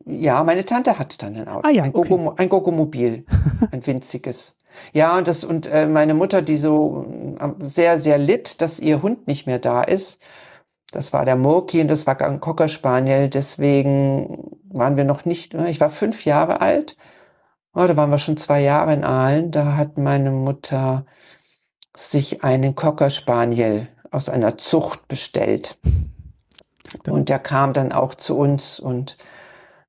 Ja, meine Tante hatte dann ein Auto, ah, ja, ein, okay. Gogo, ein Gogomobil, ein winziges. Ja, und, das, und äh, meine Mutter, die so sehr, sehr litt, dass ihr Hund nicht mehr da ist, das war der Murki und das war ein Cocker Spaniel, deswegen waren wir noch nicht, ich war fünf Jahre alt. Oh, da waren wir schon zwei Jahre in Aalen. Da hat meine Mutter sich einen Cocker Spaniel aus einer Zucht bestellt. Ja. Und der kam dann auch zu uns. Und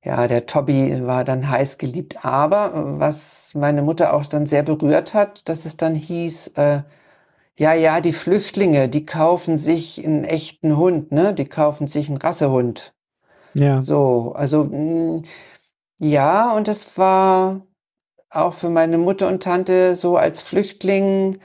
ja, der Tobi war dann heiß geliebt. Aber was meine Mutter auch dann sehr berührt hat, dass es dann hieß, äh, ja, ja, die Flüchtlinge, die kaufen sich einen echten Hund, ne? Die kaufen sich einen Rassehund. Ja. So, also mh, ja, und es war auch für meine Mutter und Tante so als Flüchtling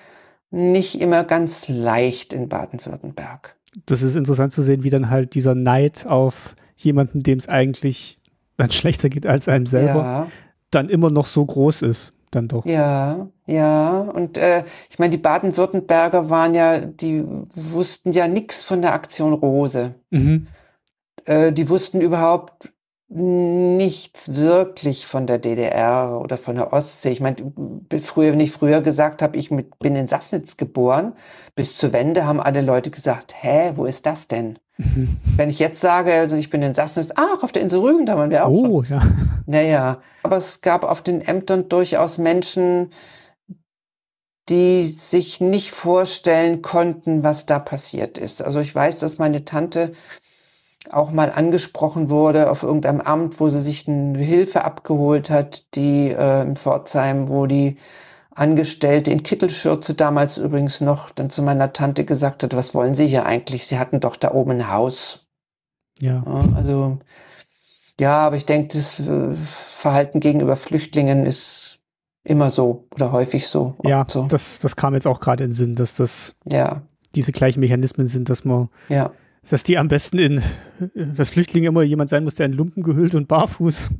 nicht immer ganz leicht in Baden-Württemberg. Das ist interessant zu sehen, wie dann halt dieser Neid auf jemanden, dem es eigentlich dann schlechter geht als einem selber, ja. dann immer noch so groß ist, dann doch. Ja, ja. Und äh, ich meine, die Baden-Württemberger waren ja, die wussten ja nichts von der Aktion Rose. Mhm. Äh, die wussten überhaupt nichts wirklich von der D D R oder von der Ostsee. Ich meine, früher, wenn ich früher gesagt habe, ich mit, bin in Sassnitz geboren, bis zur Wende haben alle Leute gesagt, hä, wo ist das denn? Mhm. Wenn ich jetzt sage, also ich bin in Sassnitz, ach, auf der Insel Rügen, da waren wir auch oh, schon. Ja. Naja, aber es gab auf den Ämtern durchaus Menschen, die sich nicht vorstellen konnten, was da passiert ist. Also ich weiß, dass meine Tante auch mal angesprochen wurde auf irgendeinem Amt, wo sie sich eine Hilfe abgeholt hat, die äh, in Pforzheim, wo die Angestellte in Kittelschürze damals übrigens noch dann zu meiner Tante gesagt hat, was wollen Sie hier eigentlich? Sie hatten doch da oben ein Haus. Ja. Ja, also, ja, aber ich denke, das Verhalten gegenüber Flüchtlingen ist immer so oder häufig so. Ja, so. Das, das kam jetzt auch gerade in den Sinn, dass das ja. diese gleichen Mechanismen sind, dass man ja. dass die am besten in, dass Flüchtlinge immer jemand sein muss, der in Lumpen gehüllt und barfuß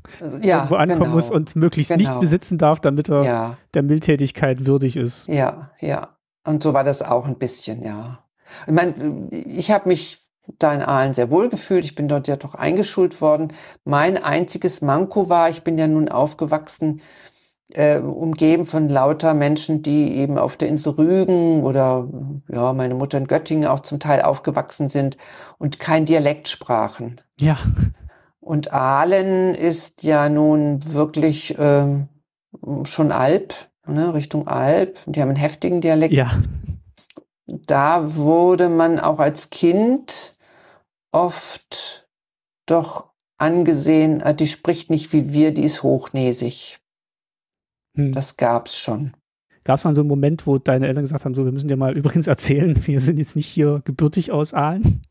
ja, irgendwo ankommen genau. muss und möglichst genau. nichts besitzen darf, damit er ja. der Mildtätigkeit würdig ist. Ja, ja. Und so war das auch ein bisschen, ja. Ich meine, ich habe mich da in Aalen sehr wohl gefühlt. Ich bin dort ja doch eingeschult worden. Mein einziges Manko war, ich bin ja nun aufgewachsen, äh, umgeben von lauter Menschen, die eben auf der Insel Rügen oder ja, meine Mutter in Göttingen auch zum Teil aufgewachsen sind und kein Dialekt sprachen. Ja. Und Aalen ist ja nun wirklich äh, schon Alb, ne, Richtung Alb. Die haben einen heftigen Dialekt. Ja. da wurde man auch als Kind oft doch angesehen, die spricht nicht wie wir, die ist hochnäsig. Hm. Das gab es schon. Gab es mal so einen Moment, wo deine Eltern gesagt haben, so, wir müssen dir mal übrigens erzählen, wir sind jetzt nicht hier gebürtig aus Aalen?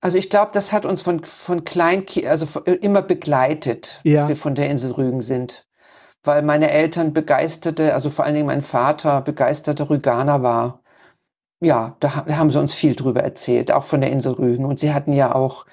Also ich glaube, das hat uns von, von klein, also von, immer begleitet, ja, dass wir von der Insel Rügen sind. Weil meine Eltern begeisterte, also vor allen Dingen mein Vater, begeisterter Rüganer war. Ja, da, da haben sie uns viel drüber erzählt, auch von der Insel Rügen. Und sie hatten ja auch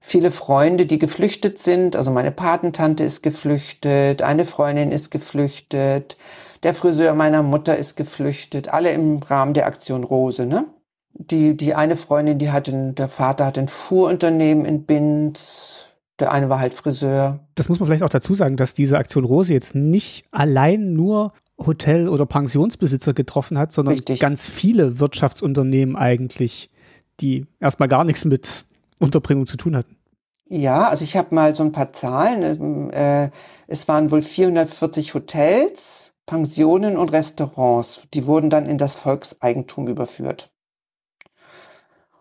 viele Freunde, die geflüchtet sind. Also meine Patentante ist geflüchtet, eine Freundin ist geflüchtet, der Friseur meiner Mutter ist geflüchtet, alle im Rahmen der Aktion Rose, ne? Die, die eine Freundin, die hatte, der Vater hat ein Fuhrunternehmen in Binz, der eine war halt Friseur. Das muss man vielleicht auch dazu sagen, dass diese Aktion Rose jetzt nicht allein nur Hotel- oder Pensionsbesitzer getroffen hat, sondern richtig, ganz viele Wirtschaftsunternehmen eigentlich, die erstmal gar nichts mit Unterbringung zu tun hatten. Ja, also ich habe mal so ein paar Zahlen. Es waren wohl vierhundertvierzig Hotels, Pensionen und Restaurants. Die wurden dann in das Volkseigentum überführt.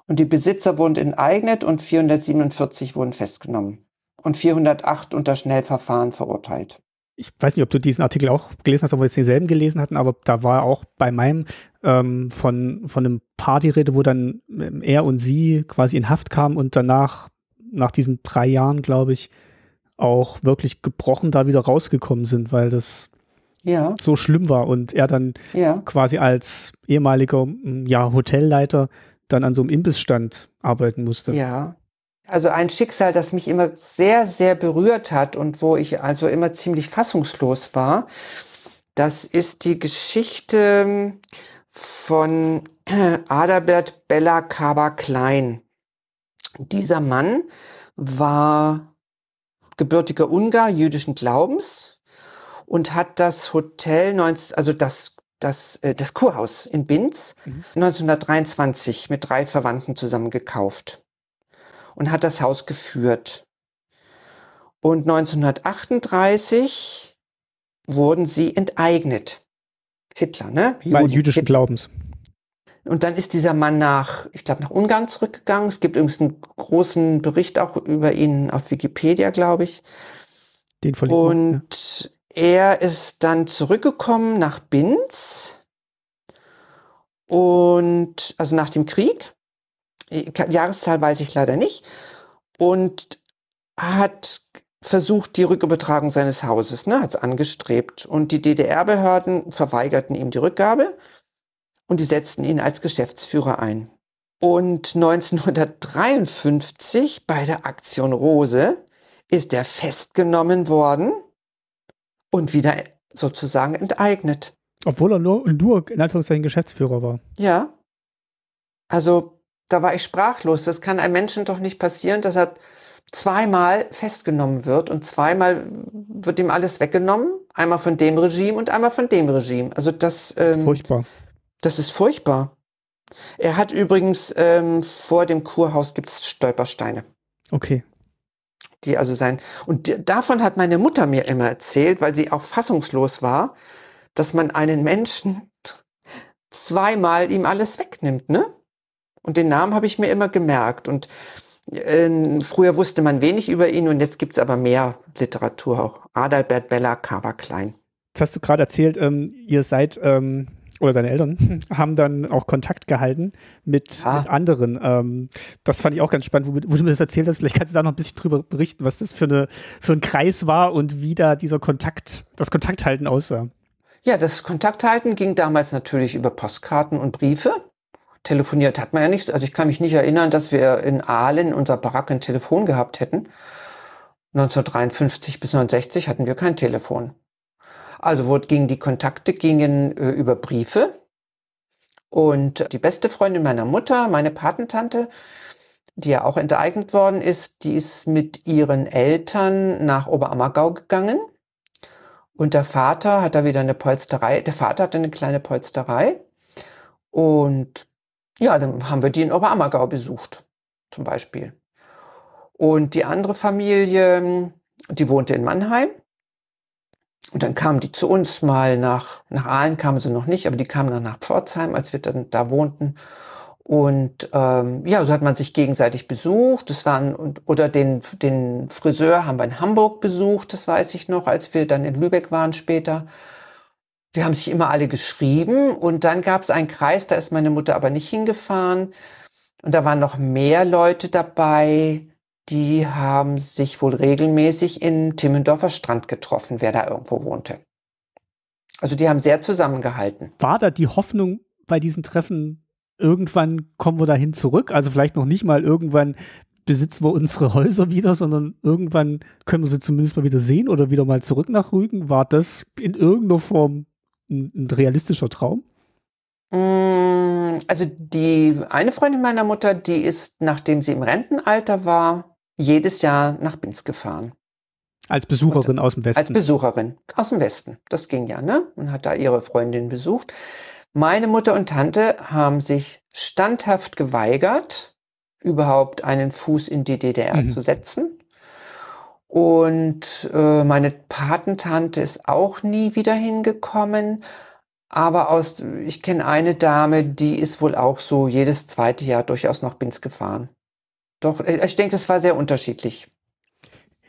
Und die Besitzer wurden enteignet und vierhundertsiebenundvierzig vierhundertsiebenundvierzig wurden festgenommen. Und vierhundertacht unter Schnellverfahren verurteilt. Ich weiß nicht, ob du diesen Artikel auch gelesen hast, ob wir jetzt denselben gelesen hatten, aber da war auch bei meinem ähm, von, von einem Partyrede, wo dann er und sie quasi in Haft kamen und danach, nach diesen drei Jahren, glaube ich, auch wirklich gebrochen da wieder rausgekommen sind, weil das ja so schlimm war. Und er dann ja quasi als ehemaliger ja, Hotelleiter dann an so einem Imbissstand arbeiten musste. Ja, also ein Schicksal, das mich immer sehr, sehr berührt hat und wo ich also immer ziemlich fassungslos war, das ist die Geschichte von Adalbert Béla Kaba-Klein. Dieser Mann war gebürtiger Ungar jüdischen Glaubens und hat das Hotel, neunzehn, also das Das, das Kurhaus in Binz, mhm, neunzehnhundertdreiundzwanzig mit drei Verwandten zusammen gekauft und hat das Haus geführt. Und neunzehnhundertachtunddreißig wurden sie enteignet. Hitler, ne? Weil jüdischen Glaubens. Und dann ist dieser Mann nach, ich glaube, nach Ungarn zurückgegangen. Es gibt übrigens einen großen Bericht auch über ihn auf Wikipedia, glaube ich. Den verlinken. Und er ist dann zurückgekommen nach Binz und also nach dem Krieg, Jahreszahl weiß ich leider nicht, und hat versucht die Rückübertragung seines Hauses, ne, hat es angestrebt. Und die D D R-Behörden verweigerten ihm die Rückgabe und die setzten ihn als Geschäftsführer ein. Und neunzehnhundertdreiundfünfzig bei der Aktion Rose ist er festgenommen worden und wieder sozusagen enteignet. Obwohl er nur, nur in Anführungszeichen Geschäftsführer war. Ja. Also da war ich sprachlos. Das kann einem Menschen doch nicht passieren, dass er zweimal festgenommen wird und zweimal wird ihm alles weggenommen. Einmal von dem Regime und einmal von dem Regime. Also das, ähm, furchtbar. Das ist furchtbar. Er hat übrigens ähm, vor dem Kurhaus gibt es Stolpersteine. Okay. Die also sein, und davon hat meine Mutter mir immer erzählt, weil sie auch fassungslos war, dass man einen Menschen zweimal ihm alles wegnimmt, ne? Und den Namen habe ich mir immer gemerkt. Und äh, früher wusste man wenig über ihn und jetzt gibt es aber mehr Literatur auch. Adalbert Béla Kaba-Klein. Das hast du gerade erzählt, ähm, ihr seid, ähm, oder deine Eltern haben dann auch Kontakt gehalten mit, ja, mit anderen. Ähm, das fand ich auch ganz spannend, wo, wo du mir das erzählt hast. Vielleicht kannst du da noch ein bisschen drüber berichten, was das für, eine, für ein Kreis war und wie da dieser Kontakt, das Kontakthalten aussah. Ja, das Kontakthalten ging damals natürlich über Postkarten und Briefe. Telefoniert hat man ja nicht. Also ich kann mich nicht erinnern, dass wir in Aalen, in unserer Baracke, ein Telefon gehabt hätten. neunzehnhundertdreiundfünfzig bis neunzehnhundertneunundsechzig hatten wir kein Telefon. Also gingen die Kontakte gingen äh, über Briefe und die beste Freundin meiner Mutter, meine Patentante, die ja auch enteignet worden ist, die ist mit ihren Eltern nach Oberammergau gegangen und der Vater hat da wieder eine Polsterei, der Vater hatte eine kleine Polsterei und ja, dann haben wir die in Oberammergau besucht zum Beispiel. Und die andere Familie, die wohnte in Mannheim. Und dann kamen die zu uns mal nach, nach Aalen kamen sie noch nicht, aber die kamen dann nach Pforzheim, als wir dann da wohnten. Und ähm, ja, so hat man sich gegenseitig besucht. Das waren, oder den, den Friseur haben wir in Hamburg besucht, das weiß ich noch, als wir dann in Lübeck waren später. Wir haben sich immer alle geschrieben und dann gab es einen Kreis, da ist meine Mutter aber nicht hingefahren. Und da waren noch mehr Leute dabei, die haben sich wohl regelmäßig in Timmendorfer Strand getroffen, wer da irgendwo wohnte. Also die haben sehr zusammengehalten. War da die Hoffnung bei diesen Treffen, irgendwann kommen wir dahin zurück? Also vielleicht noch nicht mal irgendwann besitzen wir unsere Häuser wieder, sondern irgendwann können wir sie zumindest mal wieder sehen oder wieder mal zurück nach Rügen. War das in irgendeiner Form ein, ein realistischer Traum? Also die eine Freundin meiner Mutter, die ist, nachdem sie im Rentenalter war, jedes Jahr nach Binz gefahren. Als Besucherin Und, aus dem Westen? Als Besucherin aus dem Westen. Das ging ja, ne? Man hat da ihre Freundin besucht. Meine Mutter und Tante haben sich standhaft geweigert, überhaupt einen Fuß in die D D R mhm. zu setzen. Und äh, meine Patentante ist auch nie wieder hingekommen. Aber aus, ich kenne eine Dame, die ist wohl auch so jedes zweite Jahr durchaus nach Binz gefahren. Doch, ich denke, das war sehr unterschiedlich.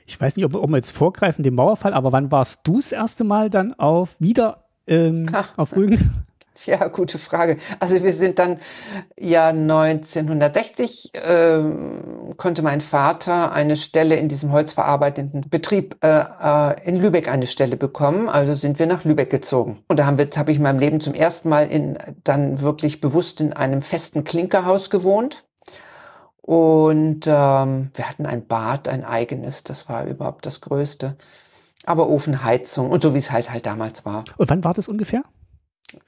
Ich weiß nicht, ob, ob wir jetzt vorgreifen, den Mauerfall, aber wann warst du das erste Mal dann auf, wieder ähm, auf Rügen? Ja, gute Frage. Also wir sind dann, ja, neunzehnhundertsechzig ähm, konnte mein Vater eine Stelle in diesem holzverarbeitenden Betrieb äh, äh, in Lübeck eine Stelle bekommen. Also sind wir nach Lübeck gezogen. Und da habe hab ich in meinem Leben zum ersten Mal in, dann wirklich bewusst in einem festen Klinkerhaus gewohnt. Und ähm, wir hatten ein Bad, ein eigenes. Das war überhaupt das Größte. Aber Ofenheizung und so, wie es halt halt damals war. Und wann war das ungefähr?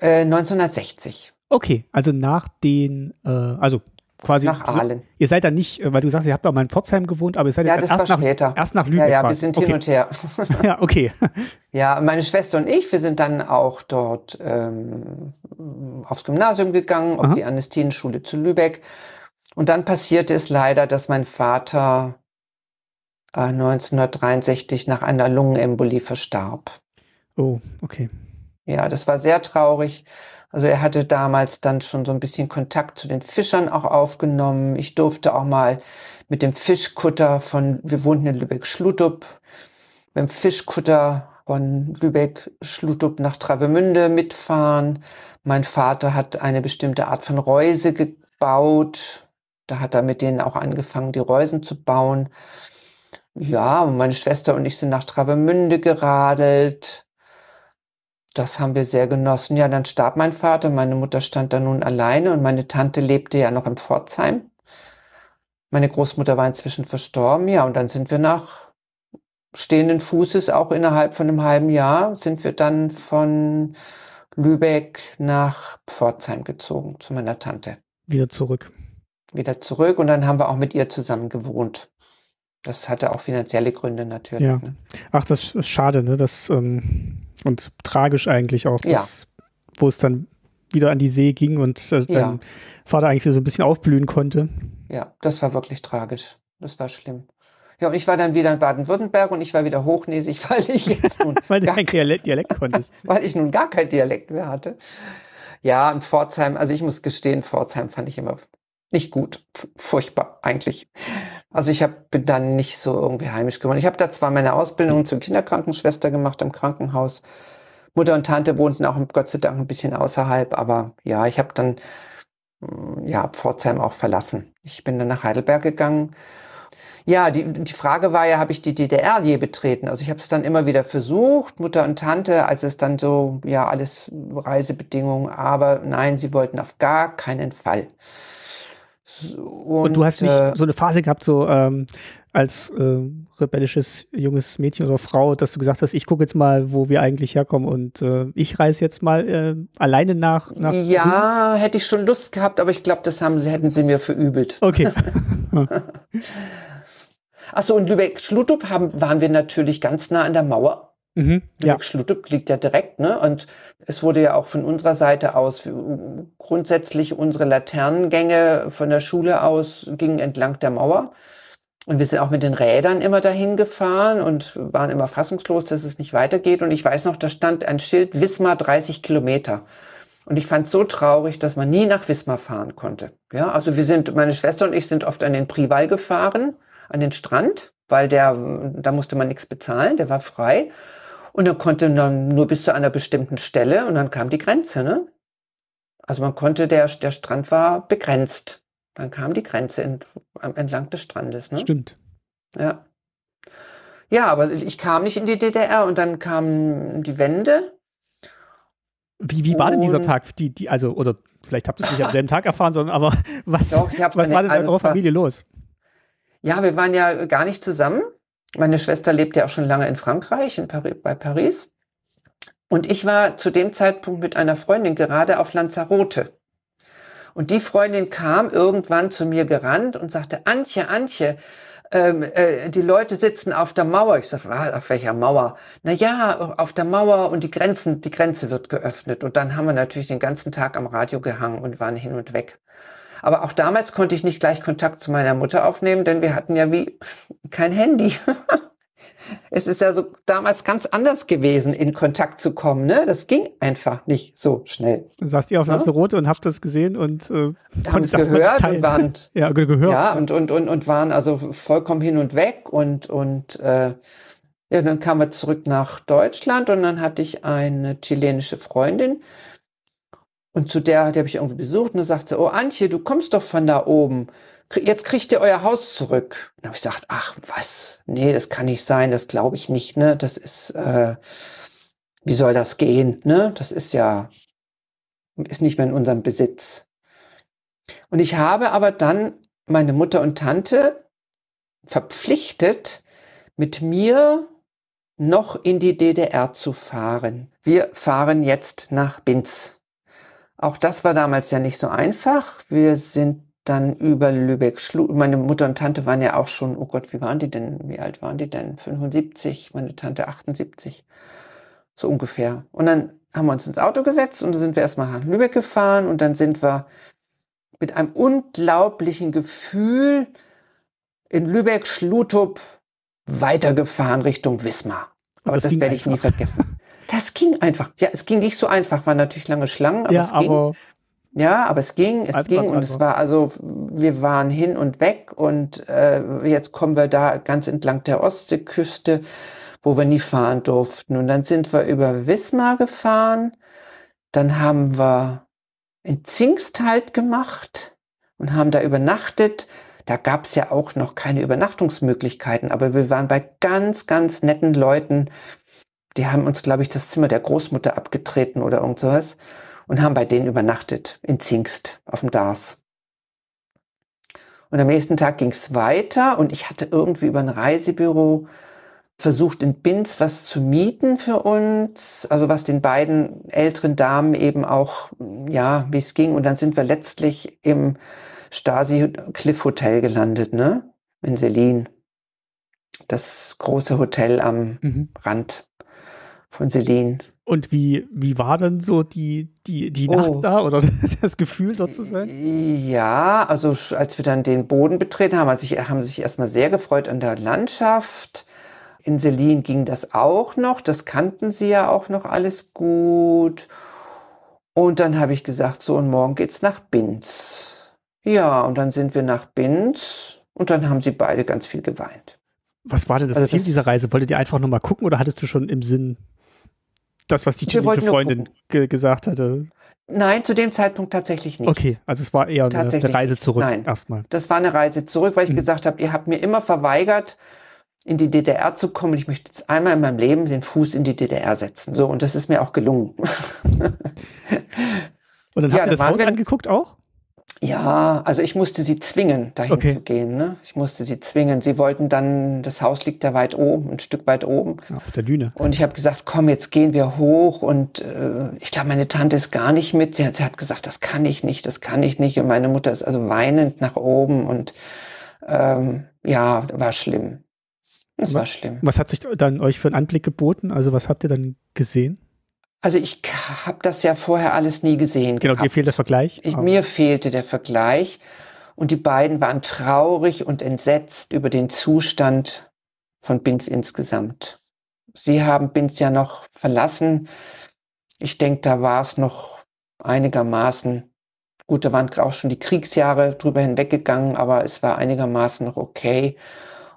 neunzehnhundertsechzig. Okay, also nach den, äh, also quasi. Nach Aalen. Ihr seid dann nicht, weil du sagst, ihr habt auch mal in Pforzheim gewohnt, aber ihr seid ja, das erst, war nach, später. erst nach Lübeck. Ja, ja, wir sind okay. hin und her. Ja, okay. Ja, meine Schwester und ich, wir sind dann auch dort ähm, aufs Gymnasium gegangen, auf Aha. die Anästhesienschule zu Lübeck. Und dann passierte es leider, dass mein Vater äh, neunzehnhundertdreiundsechzig nach einer Lungenembolie verstarb. Oh, okay. Ja, das war sehr traurig. Also er hatte damals dann schon so ein bisschen Kontakt zu den Fischern auch aufgenommen. Ich durfte auch mal mit dem Fischkutter von, wir wohnten in Lübeck-Schlutup, mit dem Fischkutter von Lübeck-Schlutup nach Travemünde mitfahren. Mein Vater hat eine bestimmte Art von Reuse gebaut. Da hat er mit denen auch angefangen, die Reusen zu bauen. Ja, und meine Schwester und ich sind nach Travemünde geradelt. Das haben wir sehr genossen. Ja, dann starb mein Vater, meine Mutter stand da nun alleine und meine Tante lebte ja noch in Pforzheim. Meine Großmutter war inzwischen verstorben. Ja, und dann sind wir nach stehenden Fußes, auch innerhalb von einem halben Jahr, sind wir dann von Lübeck nach Pforzheim gezogen, zu meiner Tante. Wieder zurück. Wieder zurück und dann haben wir auch mit ihr zusammen gewohnt. Das hatte auch finanzielle Gründe natürlich. Ja. Ne? Ach, das ist schade, ne? Das... Ähm Und tragisch eigentlich auch, dass, ja. wo es dann wieder an die See ging und äh, dein ja. Vater eigentlich wieder so ein bisschen aufblühen konnte. Ja, das war wirklich tragisch. Das war schlimm. Ja, und ich war dann wieder in Baden-Württemberg und ich war wieder hochnäsig, weil ich jetzt nun weil du kein Dialekt konntest. Weil ich nun gar kein Dialekt mehr hatte. Ja, in Pforzheim, also ich muss gestehen, Pforzheim fand ich immer nicht gut. Furchtbar eigentlich. Also ich hab, bin dann nicht so irgendwie heimisch geworden. Ich habe da zwar meine Ausbildung zur Kinderkrankenschwester gemacht im Krankenhaus. Mutter und Tante wohnten auch Gott sei Dank ein bisschen außerhalb. Aber ja, ich habe dann ja, Pforzheim auch verlassen. Ich bin dann nach Heidelberg gegangen. Ja, die, die Frage war ja, habe ich die D D R je betreten? Also ich habe es dann immer wieder versucht, Mutter und Tante, als es dann so, ja, alles Reisebedingungen. Aber nein, sie wollten auf gar keinen Fall. Und, und du hast nicht äh, so eine Phase gehabt, so ähm, als äh, rebellisches junges Mädchen oder Frau, dass du gesagt hast, ich gucke jetzt mal, wo wir eigentlich herkommen und äh, ich reise jetzt mal äh, alleine nach, nach... Ja, hätte ich schon Lust gehabt, aber ich glaube, das haben sie, hätten sie mir verübelt. Okay. Achso, und Lübeck-Schlutup waren wir natürlich ganz nah an der Mauer. Mhm, ja. Lübeck-Schlutup liegt ja direkt, ne? Und es wurde ja auch von unserer Seite aus grundsätzlich unsere Laternengänge von der Schule aus gingen entlang der Mauer. Und wir sind auch mit den Rädern immer dahin gefahren und waren immer fassungslos, dass es nicht weitergeht. Und ich weiß noch, da stand ein Schild, Wismar dreißig Kilometer. Und ich fand es so traurig, dass man nie nach Wismar fahren konnte. Ja, also wir sind, meine Schwester und ich sind oft an den Priwall gefahren, an den Strand, weil der, da musste man nichts bezahlen, der war frei. Und dann konnte man nur bis zu einer bestimmten Stelle und dann kam die Grenze, ne? Also man konnte, der, der Strand war begrenzt. Dann kam die Grenze ent, entlang des Strandes. Ne? Stimmt. Ja. Ja, aber ich kam nicht in die D D R und dann kam die Wende. Wie, wie war denn dieser Tag? Die, die, also, oder vielleicht habt ihr es nicht am selben Tag erfahren, sondern aber was, Doch, was meine, war denn in also eurer Familie war, los? Ja, wir waren ja gar nicht zusammen. Meine Schwester lebte ja auch schon lange in Frankreich, in Paris, bei Paris. Und ich war zu dem Zeitpunkt mit einer Freundin gerade auf Lanzarote. Und die Freundin kam irgendwann zu mir gerannt und sagte, Antje, Antje, ähm, äh, die Leute sitzen auf der Mauer. Ich sag, ah, auf welcher Mauer? Na ja, auf der Mauer und die Grenzen, die Grenze wird geöffnet. Und dann haben wir natürlich den ganzen Tag am Radio gehangen und waren hin und weg. Aber auch damals konnte ich nicht gleich Kontakt zu meiner Mutter aufnehmen, denn wir hatten ja wie kein Handy. Es ist ja so damals ganz anders gewesen, in Kontakt zu kommen. Ne? Das ging einfach nicht so schnell. Saßt ihr auf Lanzarote ja? und habt das gesehen und äh, haben es gehört und waren ja, gehört. Ja, und, und, und, und waren also vollkommen hin und weg. Und, und äh, ja, dann kamen wir zurück nach Deutschland und dann hatte ich eine chilenische Freundin. Und zu der, die habe ich irgendwie besucht und da sagt sie, oh Antje, du kommst doch von da oben. Jetzt kriegt ihr euer Haus zurück. Und dann habe ich gesagt, ach was, nee, das kann nicht sein, das glaube ich nicht, ne? Das ist, äh, wie soll das gehen, ne? Das ist ja, ist nicht mehr in unserem Besitz. Und ich habe aber dann meine Mutter und Tante verpflichtet, mit mir noch in die D D R zu fahren. Wir fahren jetzt nach Binz. Auch das war damals ja nicht so einfach. Wir sind dann über Lübeck-Schlutup. Meine Mutter und Tante waren ja auch schon, oh Gott, wie waren die denn? Wie alt waren die denn? fünfundsiebzig, meine Tante achtundsiebzig. So ungefähr. Und dann haben wir uns ins Auto gesetzt und dann sind wir erstmal nach Lübeck gefahren und dann sind wir mit einem unglaublichen Gefühl in Lübeck-Schlutup weitergefahren Richtung Wismar. Aber, Aber das, das werde ich einfach nie vergessen. Das ging einfach. Ja, es ging nicht so einfach. Waren natürlich lange Schlangen, aber ja, es ging. Aber ja, aber es ging, es ging und es war also, wir waren hin und weg und äh, jetzt kommen wir da ganz entlang der Ostseeküste, wo wir nie fahren durften. Und dann sind wir über Wismar gefahren, dann haben wir in Zingst halt gemacht und haben da übernachtet. Da gab es ja auch noch keine Übernachtungsmöglichkeiten, aber wir waren bei ganz, ganz netten Leuten. Die haben uns, glaube ich, das Zimmer der Großmutter abgetreten oder irgend sowas und haben bei denen übernachtet in Zingst auf dem Dars. Und am nächsten Tag ging es weiter und ich hatte irgendwie über ein Reisebüro versucht, in Binz was zu mieten für uns, also was den beiden älteren Damen eben auch, ja, wie es ging. Und dann sind wir letztlich im Stasi-Cliff-Hotel gelandet, ne? In Selin. Das große Hotel am mhm. Rand von Selin. Und wie, wie war denn so die, die, die oh. Nacht da oder das Gefühl, dort zu sein? Ja, also als wir dann den Boden betreten haben, also ich, haben sie sich erstmal sehr gefreut an der Landschaft. In Selin ging das auch noch, das kannten sie ja auch noch alles gut. Und dann habe ich gesagt, so und morgen geht's nach Binz. Ja, und dann sind wir nach Binz und dann haben sie beide ganz viel geweint. Was war denn das also Ziel das dieser Reise? Wolltet ihr einfach nur mal gucken oder hattest du schon im Sinn das, was die chilenische Freundin ge gesagt hatte? Nein, zu dem Zeitpunkt tatsächlich nicht. Okay, also es war eher eine, eine Reise zurück erstmal. Das war eine Reise zurück, weil ich mhm. gesagt habe, ihr habt mir immer verweigert, in die D D R zu kommen. Ich möchte jetzt einmal in meinem Leben den Fuß in die D D R setzen. So, und das ist mir auch gelungen. Und dann habt ja, ihr das Haus angeguckt auch? Ja, also ich musste sie zwingen, dahin okay. zu gehen. Ne? Ich musste sie zwingen. Sie wollten dann, das Haus liegt da weit oben, ein Stück weit oben. Ja, auf der Düne. Und ich habe gesagt, komm, jetzt gehen wir hoch. Und äh, ich glaube, meine Tante ist gar nicht mit. Sie hat, sie hat gesagt, das kann ich nicht, das kann ich nicht. Und meine Mutter ist also weinend nach oben. Und ähm, ja, war schlimm. Es war schlimm. Was hat sich dann euch für einen Anblick geboten? Also was habt ihr dann gesehen? Also ich habe das ja vorher alles nie gesehen. Genau, gehabt. Dir fehlt der Vergleich. Ich, mir fehlte der Vergleich. und die beiden waren traurig und entsetzt über den Zustand von Binz insgesamt. Sie haben Binz ja noch verlassen. Ich denke, da war es noch einigermaßen gut. Da waren auch schon die Kriegsjahre drüber hinweggegangen, aber es war einigermaßen noch okay.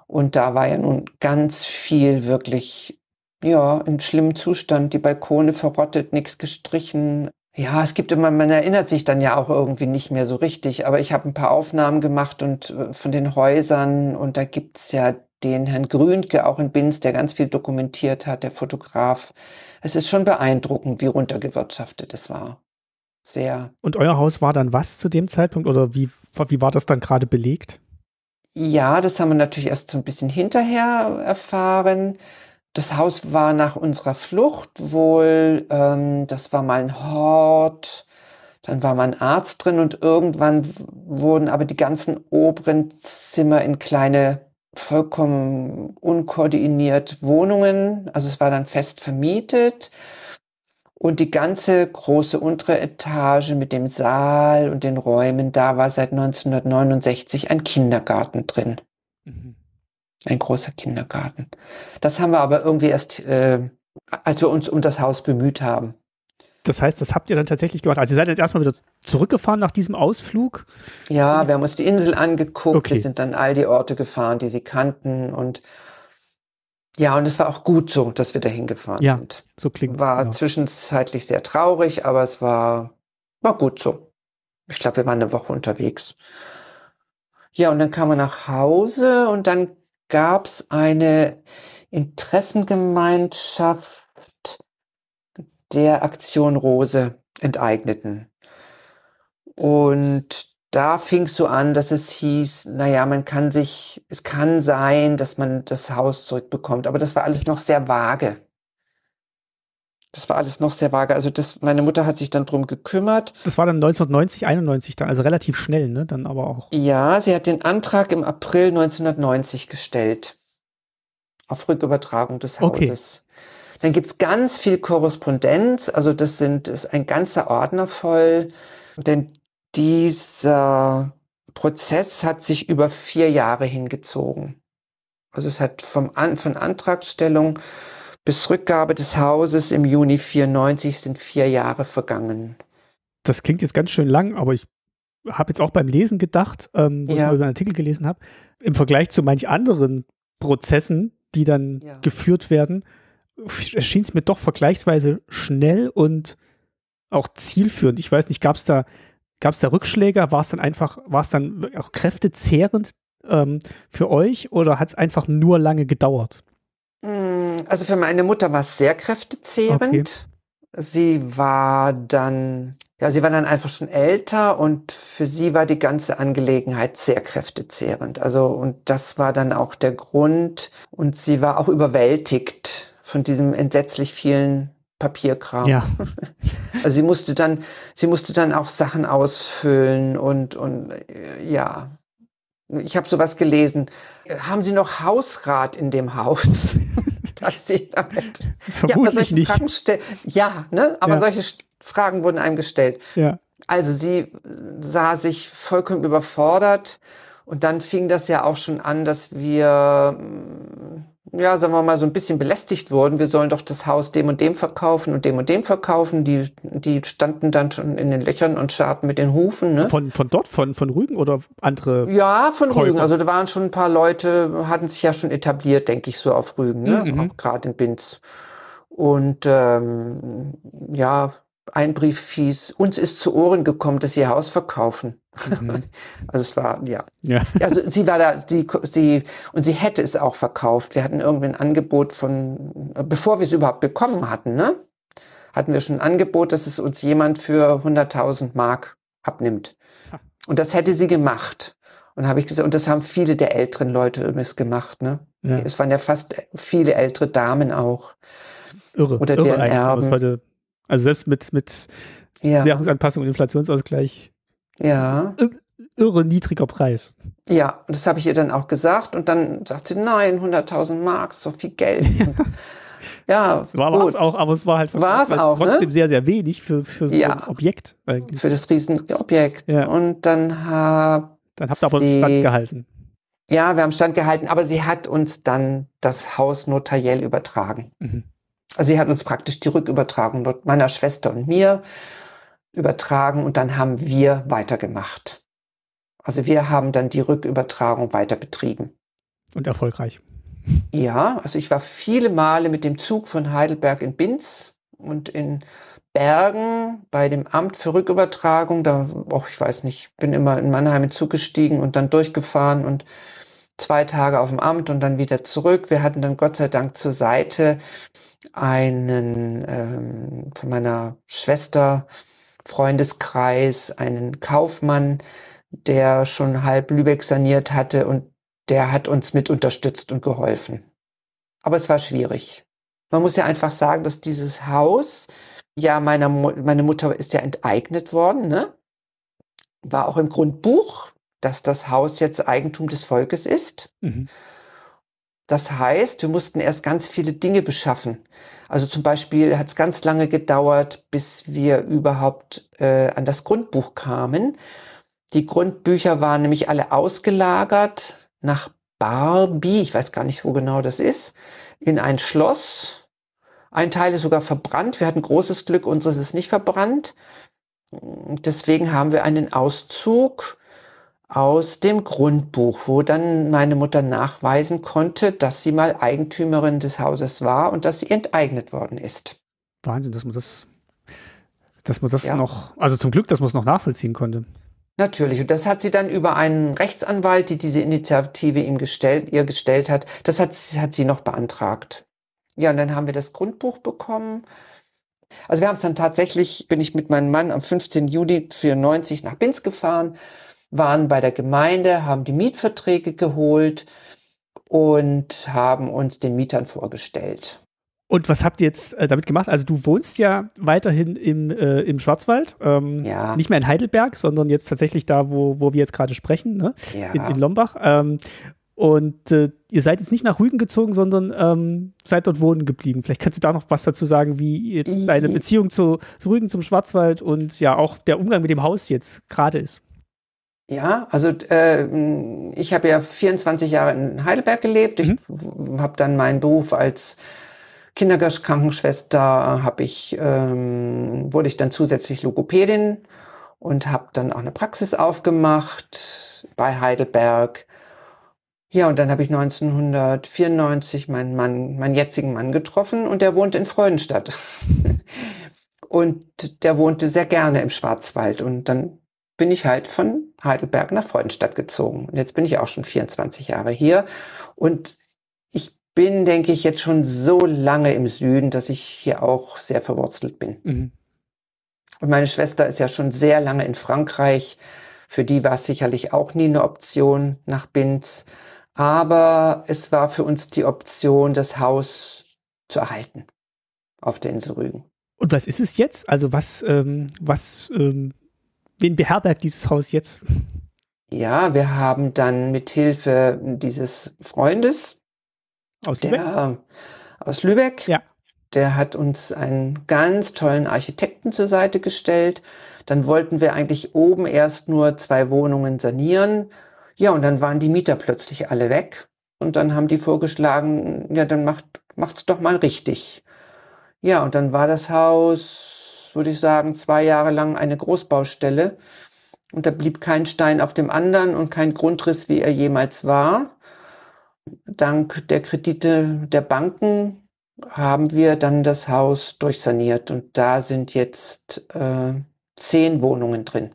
Und da war ja nun ganz viel wirklich, ja, in schlimmem Zustand. Die Balkone verrottet, nichts gestrichen. Ja, es gibt immer, man erinnert sich dann ja auch irgendwie nicht mehr so richtig. Aber ich habe ein paar Aufnahmen gemacht und von den Häusern. Und da gibt es ja den Herrn Gründke auch in Binz, der ganz viel dokumentiert hat, der Fotograf. Es ist schon beeindruckend, wie runtergewirtschaftet es war. Sehr. Und euer Haus war dann was zu dem Zeitpunkt? Oder wie, wie war das dann gerade belegt? Ja, das haben wir natürlich erst so ein bisschen hinterher erfahren. Das Haus war nach unserer Flucht wohl, ähm, das war mal ein Hort, dann war mal ein Arzt drin und irgendwann wurden aber die ganzen oberen Zimmer in kleine, vollkommen unkoordiniert Wohnungen, also es war dann fest vermietet. Und die ganze große untere Etage mit dem Saal und den Räumen, da war seit neunzehnhundertneunundsechzig ein Kindergarten drin. Mhm. Ein großer Kindergarten. Das haben wir aber irgendwie erst, äh, als wir uns um das Haus bemüht haben. Das heißt, das habt ihr dann tatsächlich gemacht. Also ihr seid jetzt erstmal wieder zurückgefahren nach diesem Ausflug? Ja, wir haben uns die Insel angeguckt. Okay. Wir sind dann all die Orte gefahren, die sie kannten. Und ja, und es war auch gut so, dass wir da hingefahren ja, sind. So klingt es. War genau. Zwischenzeitlich sehr traurig, aber es war, war gut so. Ich glaube, wir waren eine Woche unterwegs. Ja, und dann kam man nach Hause und dann gab es eine Interessengemeinschaft der Aktion Rose Enteigneten. Und da fing es so an, dass es hieß, naja, man kann sich, es kann sein, dass man das Haus zurückbekommt. Aber das war alles noch sehr vage. Das war alles noch sehr vage. Also das, meine Mutter hat sich dann drum gekümmert. Das war dann neunzehnhundertneunzig, einundneunzig, dann, also relativ schnell, ne? Dann aber auch. Ja, sie hat den Antrag im April neunzehnhundertneunzig gestellt. Auf Rückübertragung des Hauses. Okay. Dann gibt es ganz viel Korrespondenz. Also das sind, ist ein ganzer Ordner voll. Denn dieser Prozess hat sich über vier Jahre hingezogen. Also es hat vom An- von Antragstellung bis Rückgabe des Hauses im Juni vierundneunzig sind vier Jahre vergangen. Das klingt jetzt ganz schön lang, aber ich habe jetzt auch beim Lesen gedacht, ähm, wo ja. ich mal über einen Artikel gelesen habe, im Vergleich zu manch anderen Prozessen, die dann ja. geführt werden, erschien es mir doch vergleichsweise schnell und auch zielführend. Ich weiß nicht, gab es da Gab es da Rückschläge? War es dann einfach, war es dann auch kräftezehrend ähm, für euch oder hat es einfach nur lange gedauert? Also für meine Mutter war es sehr kräftezehrend. Okay. Sie war dann, ja, sie war dann einfach schon älter und für sie war die ganze Angelegenheit sehr kräftezehrend. Also, und das war dann auch der Grund. Und sie war auch überwältigt von diesem entsetzlich vielen Papierkram. Ja. Also sie musste dann, sie musste dann auch Sachen ausfüllen und, und ja, ich habe sowas gelesen. Haben Sie noch Hausrat in dem Haus? Dass sie damit, ja, aber solche nicht. Fragen stellen. Ja, ne? Aber ja. solche Fragen wurden einem gestellt. Ja. Also sie sah sich vollkommen überfordert und dann fing das ja auch schon an, dass wir ja, sagen wir mal, so ein bisschen belästigt wurden. Wir sollen doch das Haus dem und dem verkaufen und dem und dem verkaufen. Die, die standen dann schon in den Löchern und scharten mit den Hufen. Ne? Von, von dort, von, von Rügen oder andere? Ja, von Käufer. Rügen. Also da waren schon ein paar Leute, hatten sich ja schon etabliert, denke ich, so auf Rügen, ne? Mhm. Auch gerade in Binz. Und ähm, ja, ein Brief hieß, uns ist zu Ohren gekommen, dass sie ihr Haus verkaufen. Mhm. Also es war, ja. ja. Also sie war da, sie, sie, und sie hätte es auch verkauft. Wir hatten irgendwie ein Angebot von, bevor wir es überhaupt bekommen hatten, ne? Hatten wir schon ein Angebot, dass es uns jemand für hunderttausend Mark abnimmt. Und das hätte sie gemacht. Und habe ich gesagt, und das haben viele der älteren Leute übrigens gemacht, ne? Ja. Es waren ja fast viele ältere Damen auch. Irre. Oder irre deren Erben. Heute Also selbst mit, mit ja. Währungsanpassung und Inflationsausgleich ja. irre niedriger Preis. Ja, das habe ich ihr dann auch gesagt. Und dann sagt sie, nein, hunderttausend Mark, so viel Geld. ja, war es auch, aber es war halt war's auch, trotzdem ne? sehr, sehr wenig für, für so ja. ein Objekt. Eigentlich. Für das riesen Objekt. Ja. Und dann habe Dann habt ihr aber sie, Stand gehalten. Ja, wir haben Stand gehalten, aber sie hat uns dann das Haus notariell übertragen. Mhm. Also sie hat uns praktisch die Rückübertragung meiner Schwester und mir übertragen und dann haben wir weitergemacht. Also wir haben dann die Rückübertragung weiter betrieben. Und erfolgreich. Ja, also ich war viele Male mit dem Zug von Heidelberg in Binz und in Bergen bei dem Amt für Rückübertragung. Da, oh, ich weiß nicht, bin immer in Mannheim in Zug gestiegen und dann durchgefahren und zwei Tage auf dem Amt und dann wieder zurück. Wir hatten dann Gott sei Dank zur Seite einen ähm, von meiner Schwester Freundeskreis, einen Kaufmann, der schon halb Lübeck saniert hatte und der hat uns mit unterstützt und geholfen. Aber es war schwierig. Man muss ja einfach sagen, dass dieses Haus, ja, meiner, meine Mutter ist ja enteignet worden, ne? War auch im Grundbuch, dass das Haus jetzt Eigentum des Volkes ist. Mhm. Das heißt, wir mussten erst ganz viele Dinge beschaffen. Also zum Beispiel hat es ganz lange gedauert, bis wir überhaupt äh, an das Grundbuch kamen. Die Grundbücher waren nämlich alle ausgelagert nach Barbie, ich weiß gar nicht, wo genau das ist, in ein Schloss. Ein Teil ist sogar verbrannt. Wir hatten großes Glück, unseres ist nicht verbrannt. Deswegen haben wir einen Auszug aus dem Grundbuch, wo dann meine Mutter nachweisen konnte, dass sie mal Eigentümerin des Hauses war und dass sie enteignet worden ist. Wahnsinn, dass man das, dass man das ja. noch, also zum Glück, dass man es noch nachvollziehen konnte. Natürlich. Und das hat sie dann über einen Rechtsanwalt, die diese Initiative ihm gestellt, ihr gestellt hat, das hat, hat sie noch beantragt. Ja, und dann haben wir das Grundbuch bekommen. Also wir haben es dann tatsächlich, bin ich mit meinem Mann am fünfzehnten Juli vierundneunzig nach Binz gefahren, waren bei der Gemeinde, haben die Mietverträge geholt und haben uns den Mietern vorgestellt. Und was habt ihr jetzt äh, damit gemacht? Also du wohnst ja weiterhin im, äh, im Schwarzwald, ähm, ja. nicht mehr in Heidelberg, sondern jetzt tatsächlich da, wo, wo wir jetzt gerade sprechen, ne? Ja. in, in Lombach. Ähm, und äh, ihr seid jetzt nicht nach Rügen gezogen, sondern ähm, seid dort wohnen geblieben. Vielleicht kannst du da noch was dazu sagen, wie jetzt deine Beziehung zu Rügen, zum Schwarzwald und ja auch der Umgang mit dem Haus jetzt gerade ist. Ja, also äh, ich habe ja vierundzwanzig Jahre in Heidelberg gelebt. Ich mhm. habe dann meinen Beruf als Kinderkrankenschwester, habe ich, ähm, wurde ich dann zusätzlich Logopädin und habe dann auch eine Praxis aufgemacht bei Heidelberg. Ja, und dann habe ich neunzehnhundertvierundneunzig meinen Mann, meinen jetzigen Mann getroffen und der wohnt in Freudenstadt. Und der wohnte sehr gerne im Schwarzwald und dann bin ich halt von Heidelberg nach Freudenstadt gezogen. Und jetzt bin ich auch schon vierundzwanzig Jahre hier. Und ich bin, denke ich, jetzt schon so lange im Süden, dass ich hier auch sehr verwurzelt bin. Mhm. Und meine Schwester ist ja schon sehr lange in Frankreich. Für die war es sicherlich auch nie eine Option nach Binz. Aber es war für uns die Option, das Haus zu erhalten auf der Insel Rügen. Und was ist es jetzt? Also was, ähm, was ähm wen beherbergt dieses Haus jetzt? Ja, wir haben dann mit Hilfe dieses Freundes aus Lübeck, der, aus Lübeck ja. der hat uns einen ganz tollen Architekten zur Seite gestellt. Dann wollten wir eigentlich oben erst nur zwei Wohnungen sanieren. Ja, und dann waren die Mieter plötzlich alle weg. Und dann haben die vorgeschlagen, ja, dann macht macht's doch mal richtig. Ja, und dann war das Haus, würde ich sagen, zwei Jahre lang eine Großbaustelle. Und da blieb kein Stein auf dem anderen und kein Grundriss, wie er jemals war. Dank der Kredite der Banken haben wir dann das Haus durchsaniert. Und da sind jetzt äh, zehn Wohnungen drin.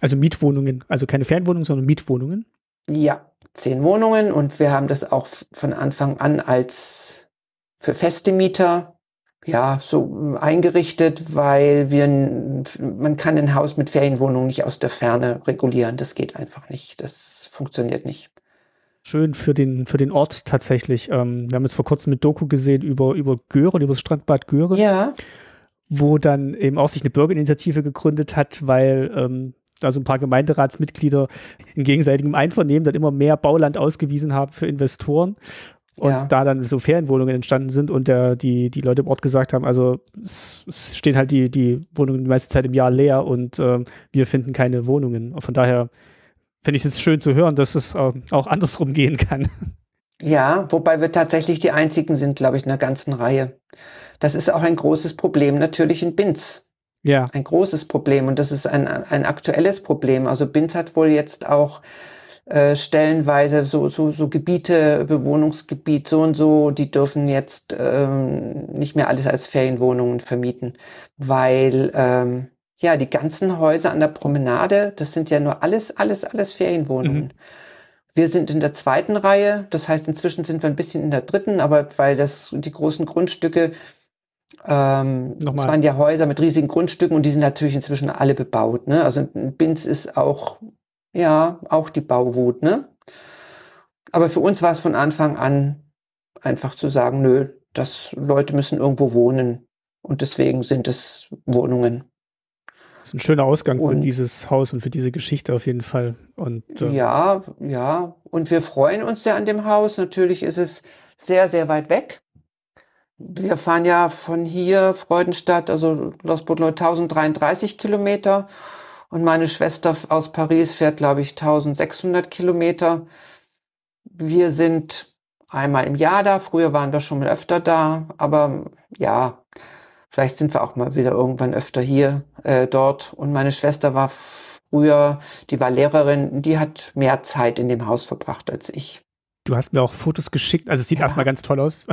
Also Mietwohnungen, also keine Fernwohnungen, sondern Mietwohnungen? Ja, zehn Wohnungen. Und wir haben das auch von Anfang an als für feste Mieter ja, so eingerichtet, weil wir, man kann ein Haus mit Ferienwohnungen nicht aus der Ferne regulieren. Das geht einfach nicht. Das funktioniert nicht. Schön für den, für den Ort tatsächlich. Ähm, wir haben jetzt vor kurzem mit Doku gesehen über, über Göhren, über das Strandbad Göhren, ja. wo dann eben auch sich eine Bürgerinitiative gegründet hat, weil ähm, also ein paar Gemeinderatsmitglieder in gegenseitigem Einvernehmen dann immer mehr Bauland ausgewiesen haben für Investoren. Und ja. da dann so Ferienwohnungen entstanden sind und der, die, die Leute im Ort gesagt haben, also es, es stehen halt die, die Wohnungen die meiste Zeit im Jahr leer und äh, wir finden keine Wohnungen. Von daher finde ich es schön zu hören, dass es äh, auch andersrum gehen kann. Ja, wobei wir tatsächlich die Einzigen sind, glaube ich, in der ganzen Reihe. Das ist auch ein großes Problem, natürlich in Binz. Ja. Ein großes Problem, und das ist ein, ein aktuelles Problem. Also Binz hat wohl jetzt auch äh, stellenweise so, so, so Gebiete, Bewohnungsgebiet so und so, die dürfen jetzt ähm, nicht mehr alles als Ferienwohnungen vermieten, weil ähm, ja, die ganzen Häuser an der Promenade, das sind ja nur alles, alles, alles Ferienwohnungen. Mhm. Wir sind in der zweiten Reihe, das heißt, inzwischen sind wir ein bisschen in der dritten, aber weil das die großen Grundstücke, ähm, das waren ja Häuser mit riesigen Grundstücken, und die sind natürlich inzwischen alle bebaut. Ne? Also Binz ist auch, ja, auch die Bauwut. Ne? Aber für uns war es von Anfang an einfach zu sagen, nö, das, Leute müssen irgendwo wohnen, und deswegen sind es Wohnungen. Das ist ein schöner Ausgang und, für dieses Haus und für diese Geschichte auf jeden Fall. Und, äh, ja, ja. Und wir freuen uns sehr an dem Haus. Natürlich ist es sehr, sehr weit weg. Wir fahren ja von hier, Freudenstadt, also Losbotlo, tausenddreiunddreißig Kilometer. Und meine Schwester aus Paris fährt, glaube ich, tausendsechshundert Kilometer. Wir sind einmal im Jahr da. Früher waren wir schon mal öfter da. Aber ja, vielleicht sind wir auch mal wieder irgendwann öfter hier, äh, dort. Und meine Schwester war früher, die war Lehrerin, die hat mehr Zeit in dem Haus verbracht als ich. Du hast mir auch Fotos geschickt, also es sieht ja erstmal ganz toll aus.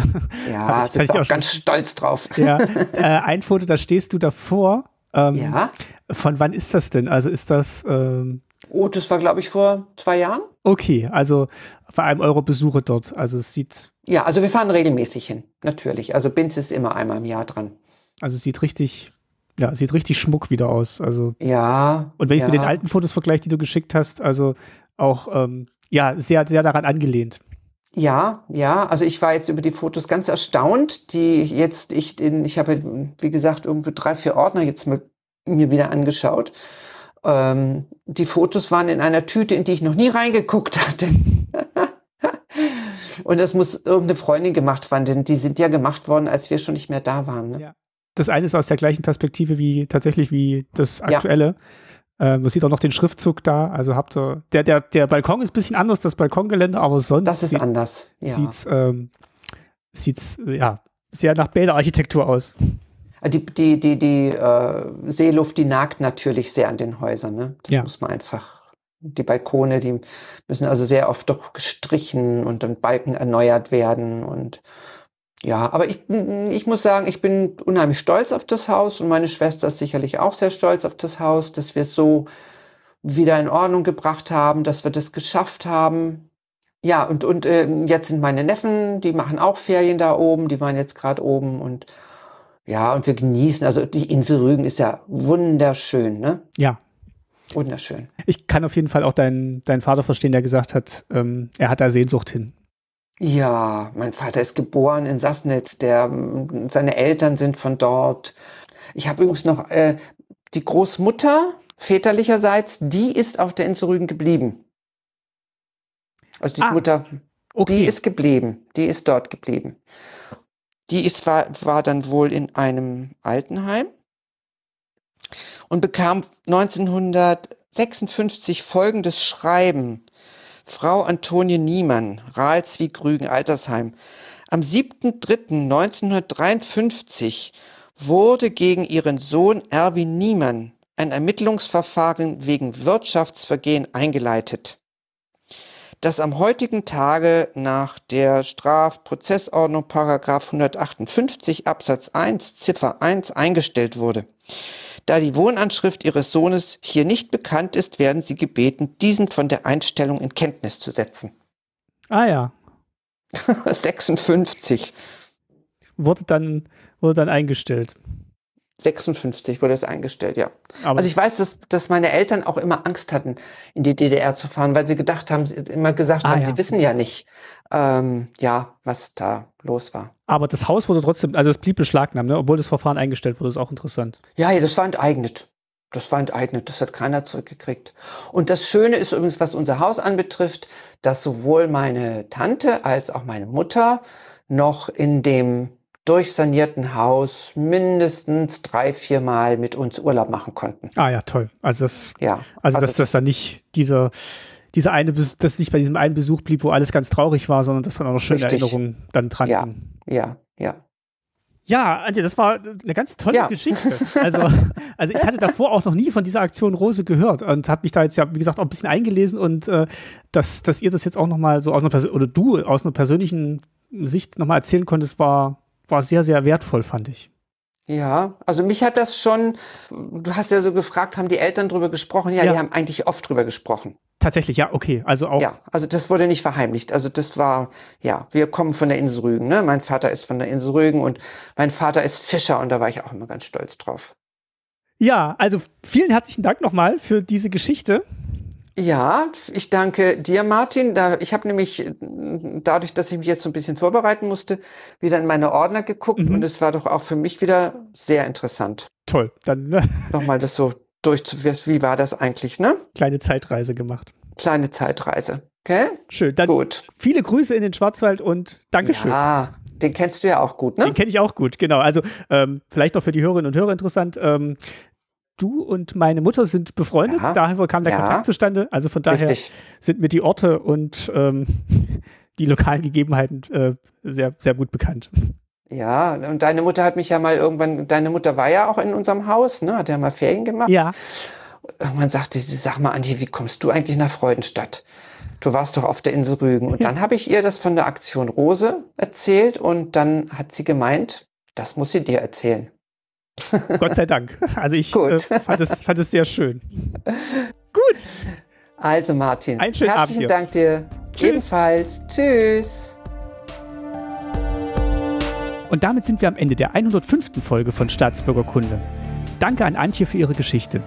Ja, da bin ich auch ganz stolz drauf. Ja. Äh, ein Foto, da stehst du davor. Ähm, ja. Von wann ist das denn? Also ist das... Ähm oh, das war, glaube ich, vor zwei Jahren. Okay, also bei einem eurer Besuche dort. Also es sieht... Ja, also wir fahren regelmäßig hin, natürlich. Also Binz ist immer einmal im Jahr dran. Also sieht richtig, ja, sieht richtig Schmuck wieder aus. Also ja. Und wenn ich es ja. mit den alten Fotos vergleiche, die du geschickt hast, also auch ähm, ja, sehr, sehr daran angelehnt. Ja, ja. Also ich war jetzt über die Fotos ganz erstaunt, die jetzt ich in, ich habe, wie gesagt, irgendwie drei, vier Ordner jetzt mal mir wieder angeschaut. Ähm, die Fotos waren in einer Tüte, in die ich noch nie reingeguckt hatte. Und das muss irgendeine Freundin gemacht haben, denn die sind ja gemacht worden, als wir schon nicht mehr da waren. Ne? Ja. Das eine ist aus der gleichen Perspektive wie tatsächlich wie das aktuelle. Ja. Ähm, man sieht auch noch den Schriftzug da. Also habt ihr, der, der, der Balkon ist ein bisschen anders, das Balkongelände, aber sonst. Das ist sieht, anders. Ja. Sieht's, ähm, sieht's, ja, sehr nach Bäderarchitektur aus. Die, die, die, die äh, Seeluft, die nagt natürlich sehr an den Häusern. Ne? Das ja. muss man einfach. Die Balkone, die müssen also sehr oft doch gestrichen und dann Balken erneuert werden und. Ja, aber ich, ich muss sagen, ich bin unheimlich stolz auf das Haus, und meine Schwester ist sicherlich auch sehr stolz auf das Haus, dass wir es so wieder in Ordnung gebracht haben, dass wir das geschafft haben. Ja, und, und äh, jetzt sind meine Neffen, die machen auch Ferien da oben, die waren jetzt gerade oben, und ja, und wir genießen, also die Insel Rügen ist ja wunderschön, ne? Ja. Wunderschön. Ich kann auf jeden Fall auch deinen, deinen Vater verstehen, der gesagt hat, ähm, er hat da Sehnsucht hin. Ja, mein Vater ist geboren in Sassnitz, der, seine Eltern sind von dort. Ich habe übrigens noch äh, die Großmutter väterlicherseits, die ist auf der Insel Rügen geblieben. Also die ah, Mutter, okay. die ist geblieben, die ist dort geblieben. Die ist, war, war dann wohl in einem Altenheim und bekam neunzehnhundertsechsundfünfzig folgendes Schreiben. Frau Antonie Niemann, Ralswiek, Rügen, Altersheim. Am siebten dritten neunzehnhundertdreiundfünfzig wurde gegen ihren Sohn Erwin Niemann ein Ermittlungsverfahren wegen Wirtschaftsvergehen eingeleitet, das am heutigen Tage nach der Strafprozessordnung Paragraph hundertachtundfünfzig Absatz eins Ziffer eins eingestellt wurde. Da die Wohnanschrift ihres Sohnes hier nicht bekannt ist, werden sie gebeten, diesen von der Einstellung in Kenntnis zu setzen. Ah ja. sechsundfünfzig. Wurde dann, wurde dann eingestellt. sechsundfünfzig wurde es eingestellt, ja. Aber also ich weiß, dass, dass meine Eltern auch immer Angst hatten, in die D D R zu fahren, weil sie gedacht haben, sie immer gesagt ah, haben, ja. sie wissen ja nicht, ähm, ja, was da los war. Aber das Haus wurde trotzdem, also es blieb beschlagnahmt, ne? Obwohl das Verfahren eingestellt wurde, ist auch interessant. Ja, ja, das war enteignet. Das war enteignet, das hat keiner zurückgekriegt. Und das Schöne ist übrigens, was unser Haus anbetrifft, dass sowohl meine Tante als auch meine Mutter noch in dem durchsanierten Haus mindestens drei, vier Mal mit uns Urlaub machen konnten. Ah ja, toll. Also das, ja, also, also dass das, das dann nicht dieser diese eine, dass es nicht bei diesem einen Besuch blieb, wo alles ganz traurig war, sondern dass dann auch noch schöne Richtig. Erinnerungen dann dran ja. Ging. Ja, ja. Ja, Antje, das war eine ganz tolle ja. Geschichte. Also, also ich hatte davor auch noch nie von dieser Aktion Rose gehört und habe mich da jetzt ja, wie gesagt, auch ein bisschen eingelesen und äh, dass, dass ihr das jetzt auch nochmal so aus einer Pers- oder du aus einer persönlichen Sicht nochmal erzählen konntest, war, war sehr, sehr wertvoll, fand ich. Ja, also mich hat das schon, du hast ja so gefragt, haben die Eltern drüber gesprochen? Ja, ja. Die haben eigentlich oft drüber gesprochen. Tatsächlich, ja, okay, also auch. Ja, also das wurde nicht verheimlicht. Also das war, ja, wir kommen von der Insel Rügen, ne? Mein Vater ist von der Insel Rügen und mein Vater ist Fischer und da war ich auch immer ganz stolz drauf. Ja, also vielen herzlichen Dank nochmal für diese Geschichte. Ja, ich danke dir, Martin. Da, ich habe nämlich, dadurch, dass ich mich jetzt so ein bisschen vorbereiten musste, wieder in meine Ordner geguckt mhm. und es war doch auch für mich wieder sehr interessant. Toll, dann ne? Nochmal das so durchzuführen, wie war das eigentlich, ne? Kleine Zeitreise gemacht. Kleine Zeitreise, okay? Schön, dann gut. Viele Grüße in den Schwarzwald und Dankeschön. Ja. Den kennst du ja auch gut, ne? Den kenne ich auch gut, genau. Also ähm, vielleicht noch für die Hörerinnen und Hörer interessant, ähm, du und meine Mutter sind befreundet, ja. Daher kam der ja. Kontakt zustande. Also von daher Richtig. Sind mir die Orte und ähm, die lokalen Gegebenheiten äh, sehr, sehr gut bekannt. Ja, und deine Mutter hat mich ja mal irgendwann, deine Mutter war ja auch in unserem Haus, ne? Hat ja mal Ferien gemacht. Ja. Irgendwann sagte sie, sag mal, Antje, wie kommst du eigentlich nach Freudenstadt? Du warst doch auf der Insel Rügen. Und dann habe ich ihr das von der Aktion Rose erzählt und dann hat sie gemeint, das muss sie dir erzählen. Gott sei Dank. Also ich äh, fand, es, fand es sehr schön. Gut. Also Martin, einen schönen herzlichen Abend Dank dir. Tschüss. Ebenfalls. Tschüss. Und damit sind wir am Ende der hundertfünften Folge von Staatsbürgerkunde. Danke an Antje für ihre Geschichte.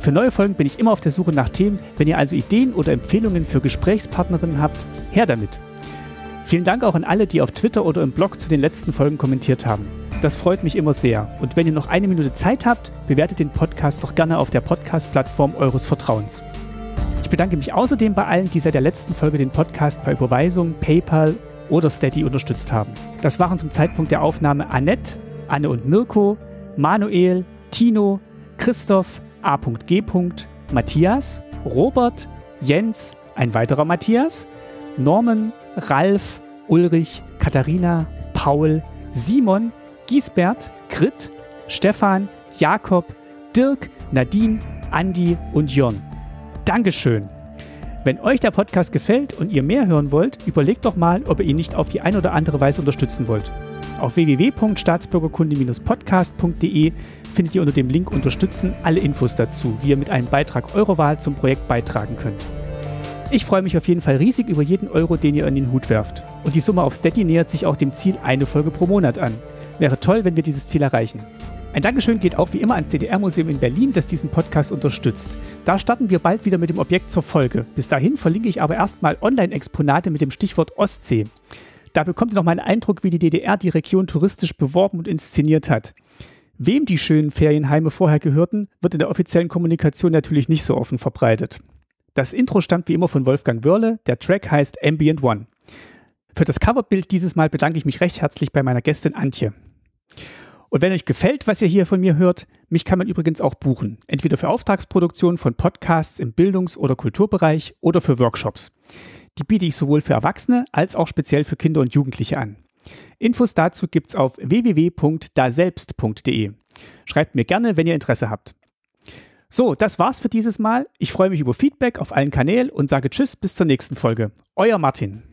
Für neue Folgen bin ich immer auf der Suche nach Themen. Wenn ihr also Ideen oder Empfehlungen für Gesprächspartnerinnen habt, her damit. Vielen Dank auch an alle, die auf Twitter oder im Blog zu den letzten Folgen kommentiert haben. Das freut mich immer sehr. Und wenn ihr noch eine Minute Zeit habt, bewertet den Podcast doch gerne auf der Podcast-Plattform eures Vertrauens. Ich bedanke mich außerdem bei allen, die seit der letzten Folge den Podcast per Überweisung, PayPal oder Steady unterstützt haben. Das waren zum Zeitpunkt der Aufnahme Annette, Anne und Mirko, Manuel, Tino, Christoph, A G. Matthias, Robert, Jens, ein weiterer Matthias, Norman, Ralf, Ulrich, Katharina, Paul, Simon, Giesbert, Grit, Stefan, Jakob, Dirk, Nadine, Andi und Jörn. Dankeschön! Wenn euch der Podcast gefällt und ihr mehr hören wollt, überlegt doch mal, ob ihr ihn nicht auf die ein oder andere Weise unterstützen wollt. Auf w w w punkt staatsbürgerkunde podcast punkt de findet ihr unter dem Link Unterstützen alle Infos dazu, wie ihr mit einem Beitrag eurer Wahl zum Projekt beitragen könnt. Ich freue mich auf jeden Fall riesig über jeden Euro, den ihr in den Hut werft. Und die Summe auf Steady nähert sich auch dem Ziel eine Folge pro Monat an. Wäre toll, wenn wir dieses Ziel erreichen. Ein Dankeschön geht auch wie immer ans D D R-Museum in Berlin, das diesen Podcast unterstützt. Da starten wir bald wieder mit dem Objekt zur Folge. Bis dahin verlinke ich aber erstmal Online-Exponate mit dem Stichwort Ostsee. Da bekommt ihr nochmal einen Eindruck, wie die D D R die Region touristisch beworben und inszeniert hat. Wem die schönen Ferienheime vorher gehörten, wird in der offiziellen Kommunikation natürlich nicht so offen verbreitet. Das Intro stammt wie immer von Wolfgang Wörle, der Track heißt Ambient One. Für das Coverbild dieses Mal bedanke ich mich recht herzlich bei meiner Gästin Antje. Und wenn euch gefällt, was ihr hier von mir hört, mich kann man übrigens auch buchen. Entweder für Auftragsproduktionen von Podcasts im Bildungs- oder Kulturbereich oder für Workshops. Die biete ich sowohl für Erwachsene als auch speziell für Kinder und Jugendliche an. Infos dazu gibt's auf w w w punkt daselbst punkt de. Schreibt mir gerne, wenn ihr Interesse habt. So, das war's für dieses Mal. Ich freue mich über Feedback auf allen Kanälen und sage Tschüss bis zur nächsten Folge. Euer Martin.